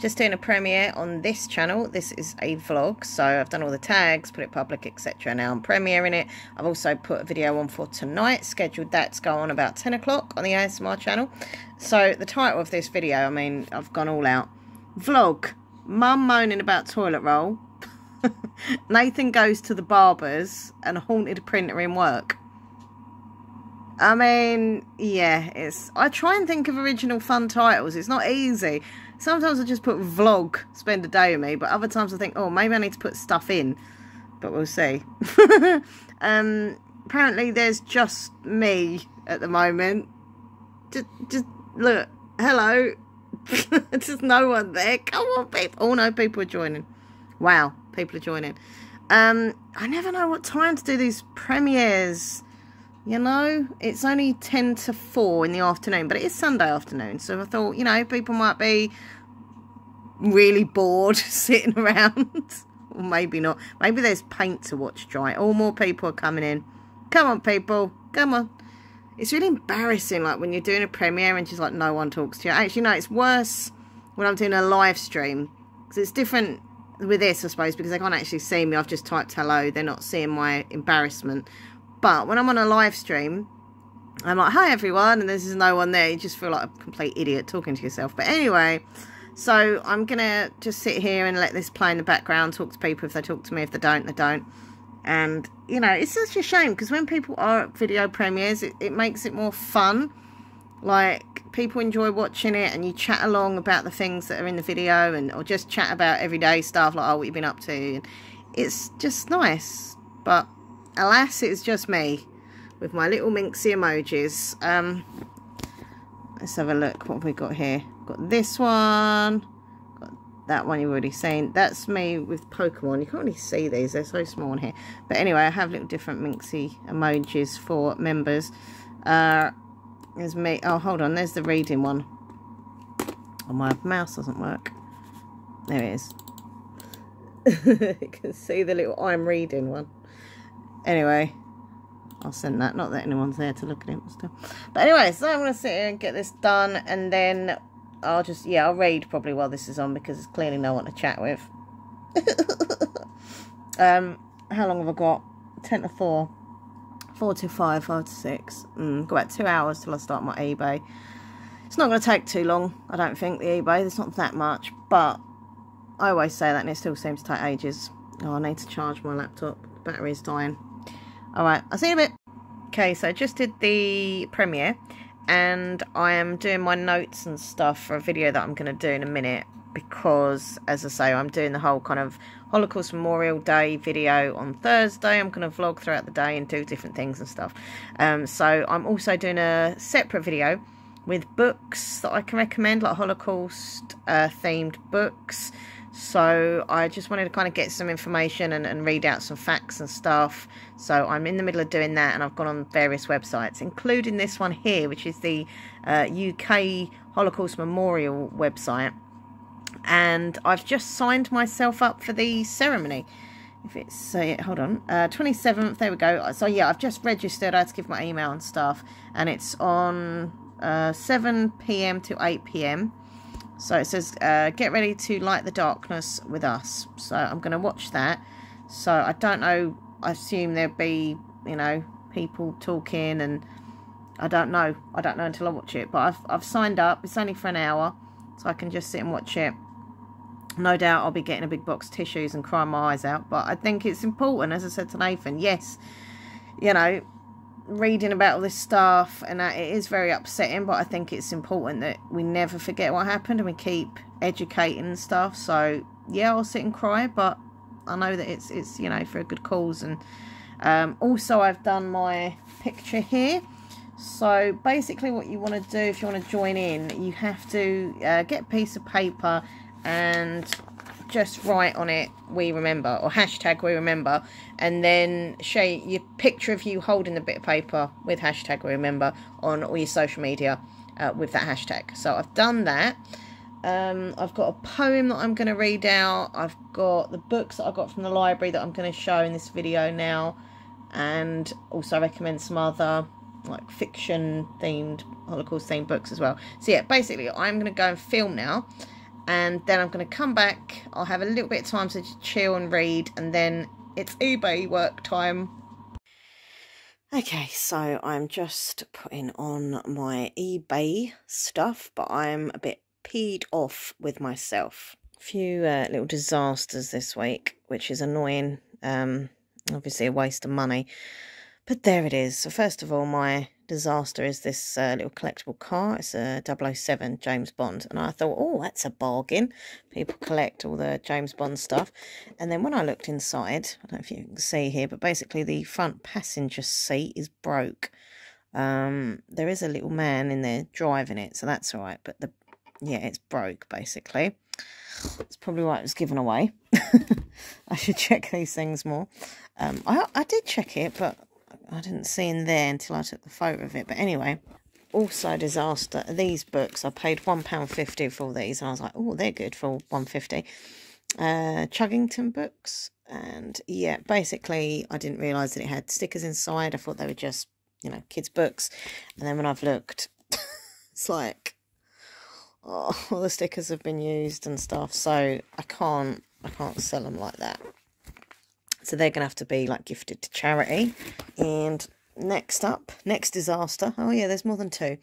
Just doing a premiere on this channel. This is a vlog, so I've done all the tags, put it public, etc. Now I'm premiering it. I've also put a video on for tonight, scheduled that to go on about ten o'clock on the A S M R channel. So the title of this video, I mean, I've gone all out. Vlog, mum moaning about toilet roll, Nathan goes to the barbers, and a haunted printer in work. I mean, yeah, it's, I try and think of original fun titles. It's not easy. Sometimes I just put vlog, spend a day with me, but other times I think, oh, maybe I need to put stuff in, but we'll see. um, apparently there's just me at the moment. Just, just look, hello. There's no one there. Come on, people. Oh, no, people are joining. Wow, people are joining. Um, I never know what time to do these premieres. You know, it's only ten to four in the afternoon, but it is Sunday afternoon, so I thought, you know, people might be really bored sitting around. Or maybe not. Maybe there's paint to watch dry. All more people are coming in. Come on, people. Come on. It's really embarrassing, like, when you're doing a premiere and just, like, no one talks to you. Actually, no, it's worse when I'm doing a live stream, because it's different with this, I suppose, because they can't actually see me. I've just typed hello. They're not seeing my embarrassment. But when I'm on a live stream, I'm like, hi, everyone, and there's no one there. You just feel like a complete idiot talking to yourself. But anyway, so I'm going to just sit here and let this play in the background, talk to people if they talk to me. If they don't, they don't. And, you know, it's such a shame because when people are at video premieres, it, it makes it more fun. Like, people enjoy watching it and you chat along about the things that are in the video, and or just chat about everyday stuff like, oh, what you've been up to. And it's just nice. But alas, it's just me with my little minxie emojis. Um, let's have a look. What have we got here? Got this one. Got that one you've already seen. That's me with Pokemon. You can't really see these. They're so small in here. But anyway, I have little different minxie emojis for members. Uh, there's me. Oh, hold on. There's the reading one. Oh, my mouse doesn't work. There it is. You can see the little I'm reading one. Anyway, I'll send that. Not that anyone's there to look at it and stuff. But anyway, so I'm going to sit here and get this done. And then I'll just, yeah, I'll read probably while this is on, because there's clearly no one to chat with. um, How long have I got? ten to four. four to five, five to six. Mm, got about two hours till I start my eBay. It's not going to take too long, I don't think, the eBay. There's not that much. But I always say that and it still seems to take ages. Oh, I need to charge my laptop. Battery's dying. Alright, I'll see you in a bit. Okay, so I just did the premiere, and I am doing my notes and stuff for a video that I'm going to do in a minute, because, as I say, I'm doing the whole kind of Holocaust Memorial Day video on Thursday. I'm going to vlog throughout the day and do different things and stuff. Um, so I'm also doing a separate video with books that I can recommend, like Holocaust uh, themed books. So I just wanted to kind of get some information and, and read out some facts and stuff. So I'm in the middle of doing that, and I've gone on various websites, including this one here, which is the uh, U K Holocaust Memorial website. And I've just signed myself up for the ceremony. If it's, uh, hold on, uh, twenty-seventh, there we go. So yeah, I've just registered. I had to give my email and stuff. And it's on uh, seven p m to eight p m So it says, uh, get ready to light the darkness with us. So I'm going to watch that. So I don't know, I assume there'll be, you know, people talking, and I don't know. I don't know until I watch it. But I've, I've signed up. It's only for an hour. So I can just sit and watch it. No doubt I'll be getting a big box of tissues and crying my eyes out. But I think it's important, as I said to Nathan, yes, you know, reading about all this stuff, and that, it is very upsetting, but I think it's important that we never forget what happened and we keep educating and stuff. So yeah, I'll sit and cry, but I know that it's, it's, you know, for a good cause. And um, also I've done my picture here. So basically what you want to do if you want to join in, you have to uh, get a piece of paper and just write on it, we remember, or hashtag we remember, and then show your picture of you holding the bit of paper with hashtag we remember on all your social media uh, with that hashtag. So I've done that. Um, I've got a poem that I'm going to read out. I've got the books that I got from the library that I'm going to show in this video now, and also recommend some other like fiction themed, Holocaust themed books as well. So yeah, basically I'm going to go and film now, and then I'm going to come back. I'll have a little bit of time to just chill and read, and then it's eBay work time. Okay, so I'm just putting on my eBay stuff, but I'm a bit peed off with myself. A few uh, little disasters this week, which is annoying. Um, obviously a waste of money. But there it is. So first of all, my disaster is this uh, little collectible car. It's a double oh seven James Bond. And I thought, oh, that's a bargain. People collect all the James Bond stuff. And then when I looked inside, I don't know if you can see here, but basically the front passenger seat is broke. Um, there is a little man in there driving it, so that's all right. But, the yeah, it's broke, basically. It's probably why it was given away. I should check these things more. Um, I, I did check it, but I didn't see in there until I took the photo of it. But anyway, also disaster, these books, I paid one pound fifty for all these, and I was like, oh, they're good for one pound fifty. Uh, Chuggington books, and yeah, basically I didn't realise that it had stickers inside. I thought they were just, you know, kids' books. And then when I've looked, it's like, oh, all the stickers have been used and stuff, so I can't, I can't sell them like that. So they're going to have to be, like, gifted to charity. And next up, next disaster, oh yeah, there's more than two,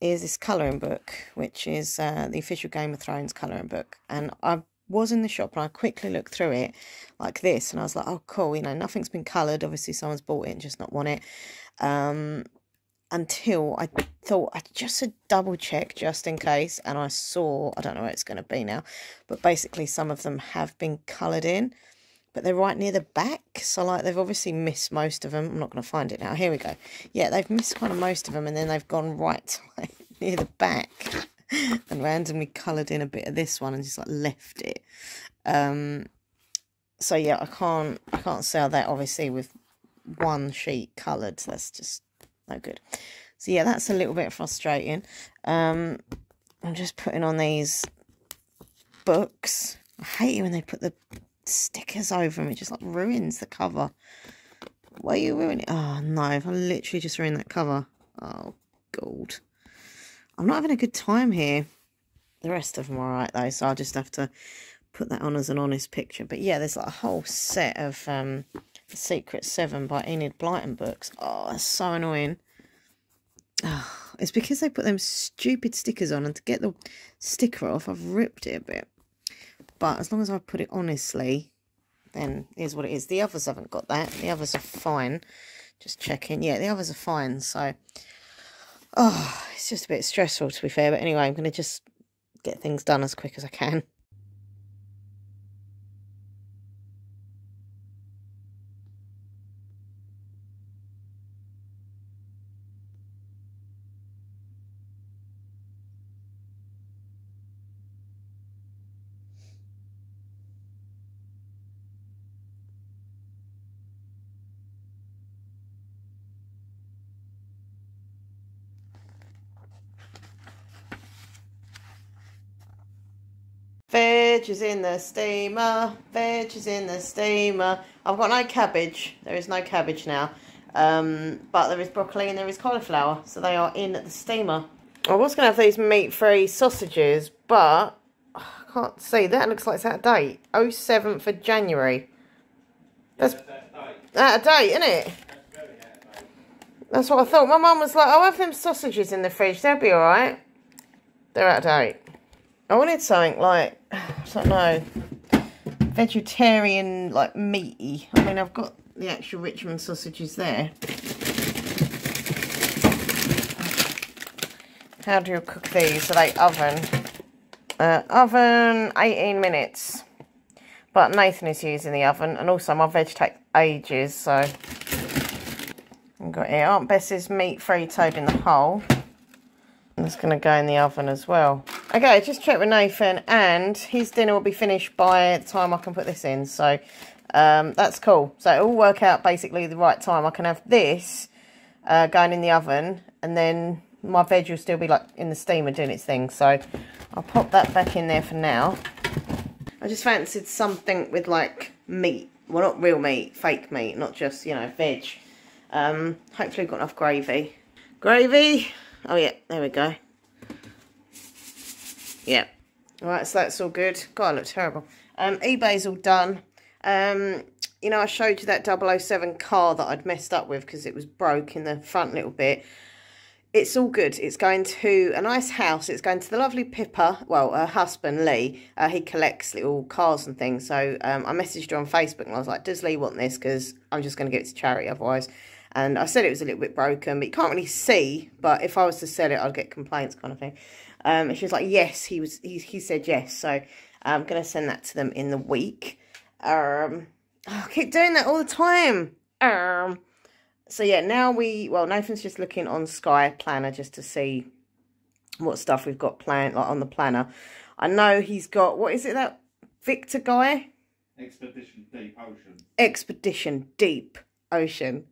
is this colouring book, which is uh, the official Game of Thrones colouring book. And I was in the shop and I quickly looked through it like this, and I was like, oh, cool, you know, nothing's been coloured. Obviously someone's bought it and just not won it. Um, until I thought I just had double check just in case, and I saw, I don't know where it's going to be now, but basically some of them have been coloured in, but they're right near the back, so like they've obviously missed most of them. I'm not going to find it now. Here we go. Yeah, they've missed kind of most of them, and then they've gone right to, like, near the back and randomly coloured in a bit of this one and just like left it. Um, so yeah, I can't I can't sell that obviously with one sheet coloured. That's just no good. So yeah, that's a little bit frustrating. Um, I'm just putting on these books. I hate it when they put the stickers over them. It just like ruins the cover. Why are you ruining it? Oh no, I literally just ruined that cover. Oh God. I'm not having a good time here. The rest of them are alright though, so I'll just have to put that on as an honest picture. But yeah, there's like a whole set of um, The Secret Seven by Enid Blyton books. Oh, that's so annoying. Oh, it's because they put them stupid stickers on, and to get the sticker off, I've ripped it a bit. But as long as I put it honestly, then here's what it is. The others haven't got that. The others are fine. Just checking. Yeah, the others are fine. So, oh, it's just a bit stressful to be fair. But anyway, I'm going to just get things done as quick as I can. Veg is in the steamer, veg is in the steamer. I've got no cabbage, there is no cabbage now, um, but there is broccoli and there is cauliflower, so they are in the steamer. I was going to have these meat-free sausages, but I can't see, that looks like it's out of date, oh seventh of January. That's out of date, isn't it? That's what I thought. My mum was like, I'll have them sausages in the fridge, they'll be alright. They're out of date. I wanted something like, I don't know, vegetarian, like meaty. I mean, I've got the actual Richmond sausages there. How do you cook these? So they oven. Uh, oven, eighteen minutes. But Nathan is using the oven, and also my veg take ages, so. I've got here Aunt Bess's meat-free toad in the hole. That's going to go in the oven as well. Okay, just check with Nathan, and his dinner will be finished by the time I can put this in, so um, that's cool. So it will work out basically the right time. I can have this uh, going in the oven, and then my veg will still be like in the steamer doing its thing, so I'll pop that back in there for now. I just fancied something with like meat, well not real meat, fake meat, not just, you know, veg. Um, hopefully we've got enough gravy. Gravy! Oh yeah, there we go. Yeah. Alright, so that's all good. God, I look terrible. Um, eBay's all done. Um, you know, I showed you that double oh seven car that I'd messed up with because it was broke in the front little bit. It's all good. It's going to a nice house. It's going to the lovely Pippa, well, her husband, Lee. Uh, he collects little cars and things. So um, I messaged her on Facebook and I was like, does Lee want this? Because I'm just going to give it to charity otherwise. And I said it was a little bit broken, but you can't really see. But if I was to sell it, I'd get complaints kind of thing. Um, and she was like, yes, he was. He, he said yes. So I'm going to send that to them in the week. Um, oh, I keep doing that all the time. Um, so, yeah, now we... Well, Nathan's just looking on Sky Planner just to see what stuff we've got planned, like on the planner. I know he's got... What is it, that Victor guy? Expedition Deep Ocean. Expedition Deep Ocean.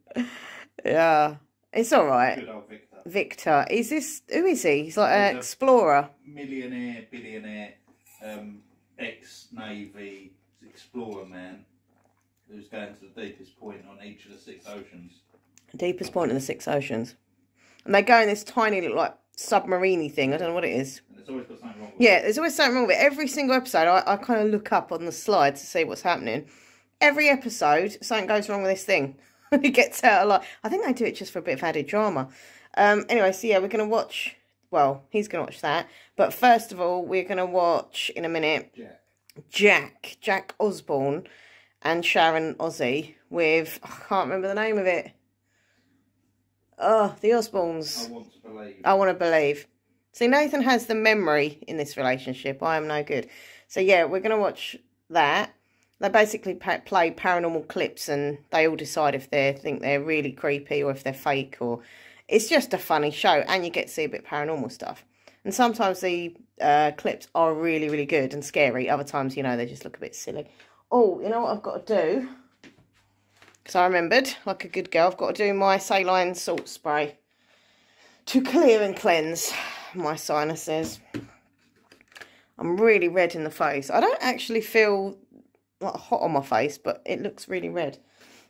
Yeah, it's all right. Good old Victor. Victor, is this who is he? He's like an He's explorer, millionaire, billionaire, um, ex-navy explorer man who's going to the deepest point on each of the six oceans. Deepest point in the six oceans, and they go in this tiny little like submariney thing. I don't know what it is. And there's always got something wrong with yeah, it. There's always something wrong with it. Every single episode, I, I kind of look up on the slide to see what's happening. Every episode, something goes wrong with this thing. It gets out a lot. I think they do it just for a bit of added drama. Um, anyway, so yeah, we're going to watch, well, he's going to watch that. But first of all, we're going to watch, in a minute, Jack, Jack, Jack Osborne and Sharon Ozzie with, I can't remember the name of it. Oh, the Osbournes. I want to believe. I want to believe. See, Nathan has the memory in this relationship. I am no good. So, yeah, we're going to watch that. They basically play paranormal clips and they all decide if they think they're really creepy or if they're fake. Or it's just a funny show and you get to see a bit of paranormal stuff. And sometimes the uh, clips are really, really good and scary. Other times, you know, they just look a bit silly. Oh, you know what I've got to do? Because I remembered, like a good girl, I've got to do my saline salt spray to clear and cleanse my sinuses. I'm really red in the face. I don't actually feel like hot on my face, but it looks really red.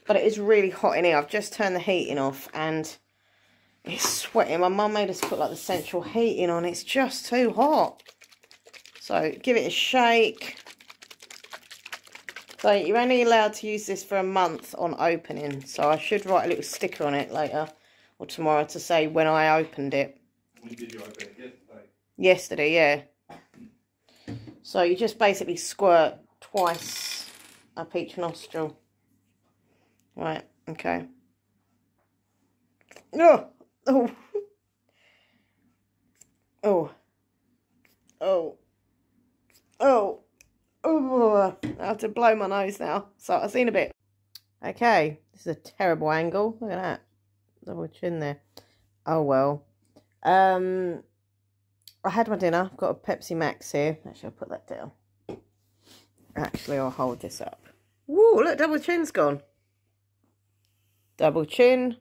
But it is really hot in here. I've just turned the heating off and it's sweating. My mum made us put like the central heating on. It's just too hot. So give it a shake. So you're only allowed to use this for a month on opening. So I should write a little sticker on it later or tomorrow to say when I opened it. When did you open it? Yesterday? Yesterday, yeah. So you just basically squirt twice up each nostril. Right, okay. Oh! Oh! Oh! Oh! Oh! Oh! I have to blow my nose now. So I've seen a bit. Okay, this is a terrible angle. Look at that. Double chin there. Oh well. Um, I had my dinner. I've got a Pepsi Max here. Actually, I'll put that down. Actually, I'll hold this up. Woo, look, double chin's gone. Double chin.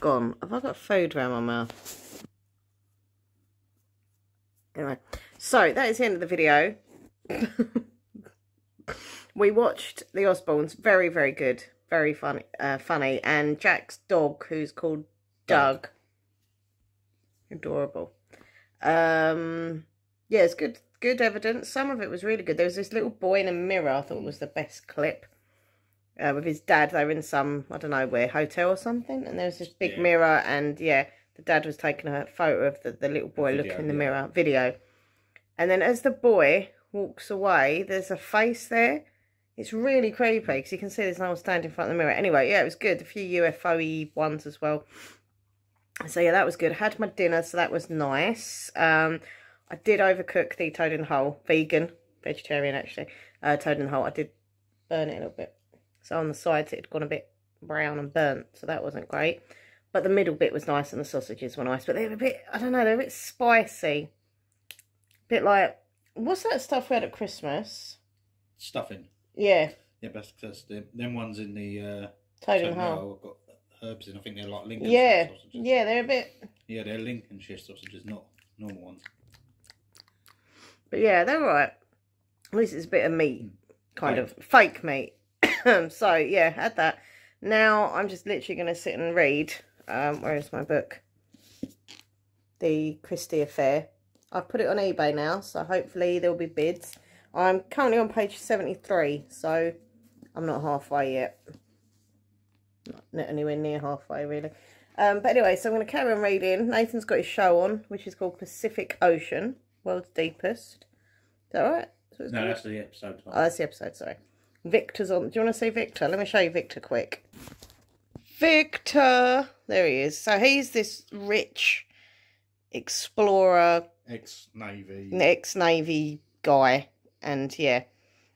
Gone. Have I got food around my mouth? Anyway, so that is the end of the video. We watched The Osbournes. Very, very good. Very funny. Uh, funny. And Jack's dog, who's called Doug. Adorable. Um, yeah, it's good good evidence. Some of it was really good. There was this little boy in a mirror I thought was the best clip. Uh, with his dad, they were in some, I don't know where, hotel or something. And there was this big yeah. mirror and, yeah, the dad was taking a photo of the, the little boy video, looking in the yeah. mirror. Video. And then as the boy walks away, there's a face there. It's really creepy because you can see there's no one standing in front of the mirror. Anyway, yeah, it was good. A few U F O-y ones as well. So, yeah, that was good. I had my dinner, so that was nice. Um, I did overcook the toad in the hole. Vegan. Vegetarian, actually. Uh, toad in the hole. I did burn it a little bit. So, on the sides, it had gone a bit brown and burnt. So, that wasn't great. But the middle bit was nice and the sausages were nice. But they were a bit, I don't know, they were a bit spicy. A bit like, what's that stuff we had at Christmas? Stuffing. Yeah. Yeah, but that's the, them ones in the uh, toad and hole got herbs in. I think they're like Lincolnshire yeah. sausages. Yeah, they're a bit. Yeah, they're Lincolnshire sausages, not normal ones. But yeah, they're right. At least it's a bit of meat, mm. kind yeah. of fake meat. So yeah, had that. Now I'm just literally going to sit and read. Um, where is my book? The Christie Affair. I've put it on eBay now, so hopefully there will be bids. I'm currently on page seventy-three, so I'm not halfway yet. Not anywhere near halfway, really. Um, but anyway, so I'm going to carry on reading. Nathan's got his show on, which is called Pacific Ocean, World's Deepest. Is that right? That's no, that's the episode. Oh, that's the episode, sorry. Victor's on. Do you want to see Victor? Let me show you Victor quick. Victor! There he is. So he's this rich explorer. Ex-Navy. Ex-Navy guy. And yeah,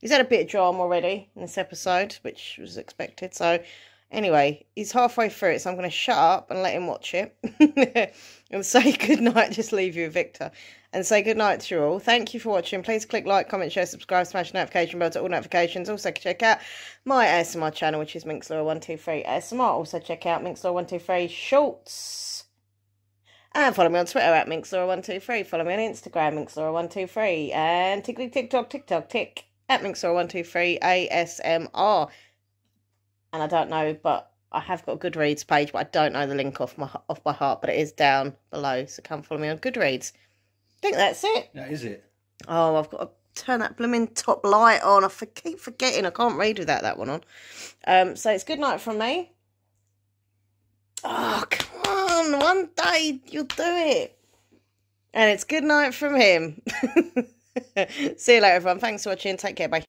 he's had a bit of drama already in this episode, which was expected. So anyway, he's halfway through it, so I'm going to shut up and let him watch it. And say goodnight, just leave you with Victor. And say goodnight to you all. Thank you for watching. Please click like, comment, share, subscribe, smash the notification bell to all notifications. Also check out my A S M R channel, which is Minx Laura one two three A S M R. Also check out Minx Laura one two three Shorts. And follow me on Twitter at Minx Laura one two three. Follow me on Instagram, Minx Laura one two three. And tickly TikTok, TikTok, tick at Minx Laura one two three A S M R. And I don't know, but I have got a Goodreads page, but I don't know the link off my off by heart, but it is down below. So come follow me on Goodreads. I think that's it. That is it. Oh, I've got to turn that blooming top light on. I for, keep forgetting. I can't read without that one on. Um, so it's good night from me. Oh, come on. One day you'll do it. And it's good night from him. See you later, everyone. Thanks for watching. Take care. Bye.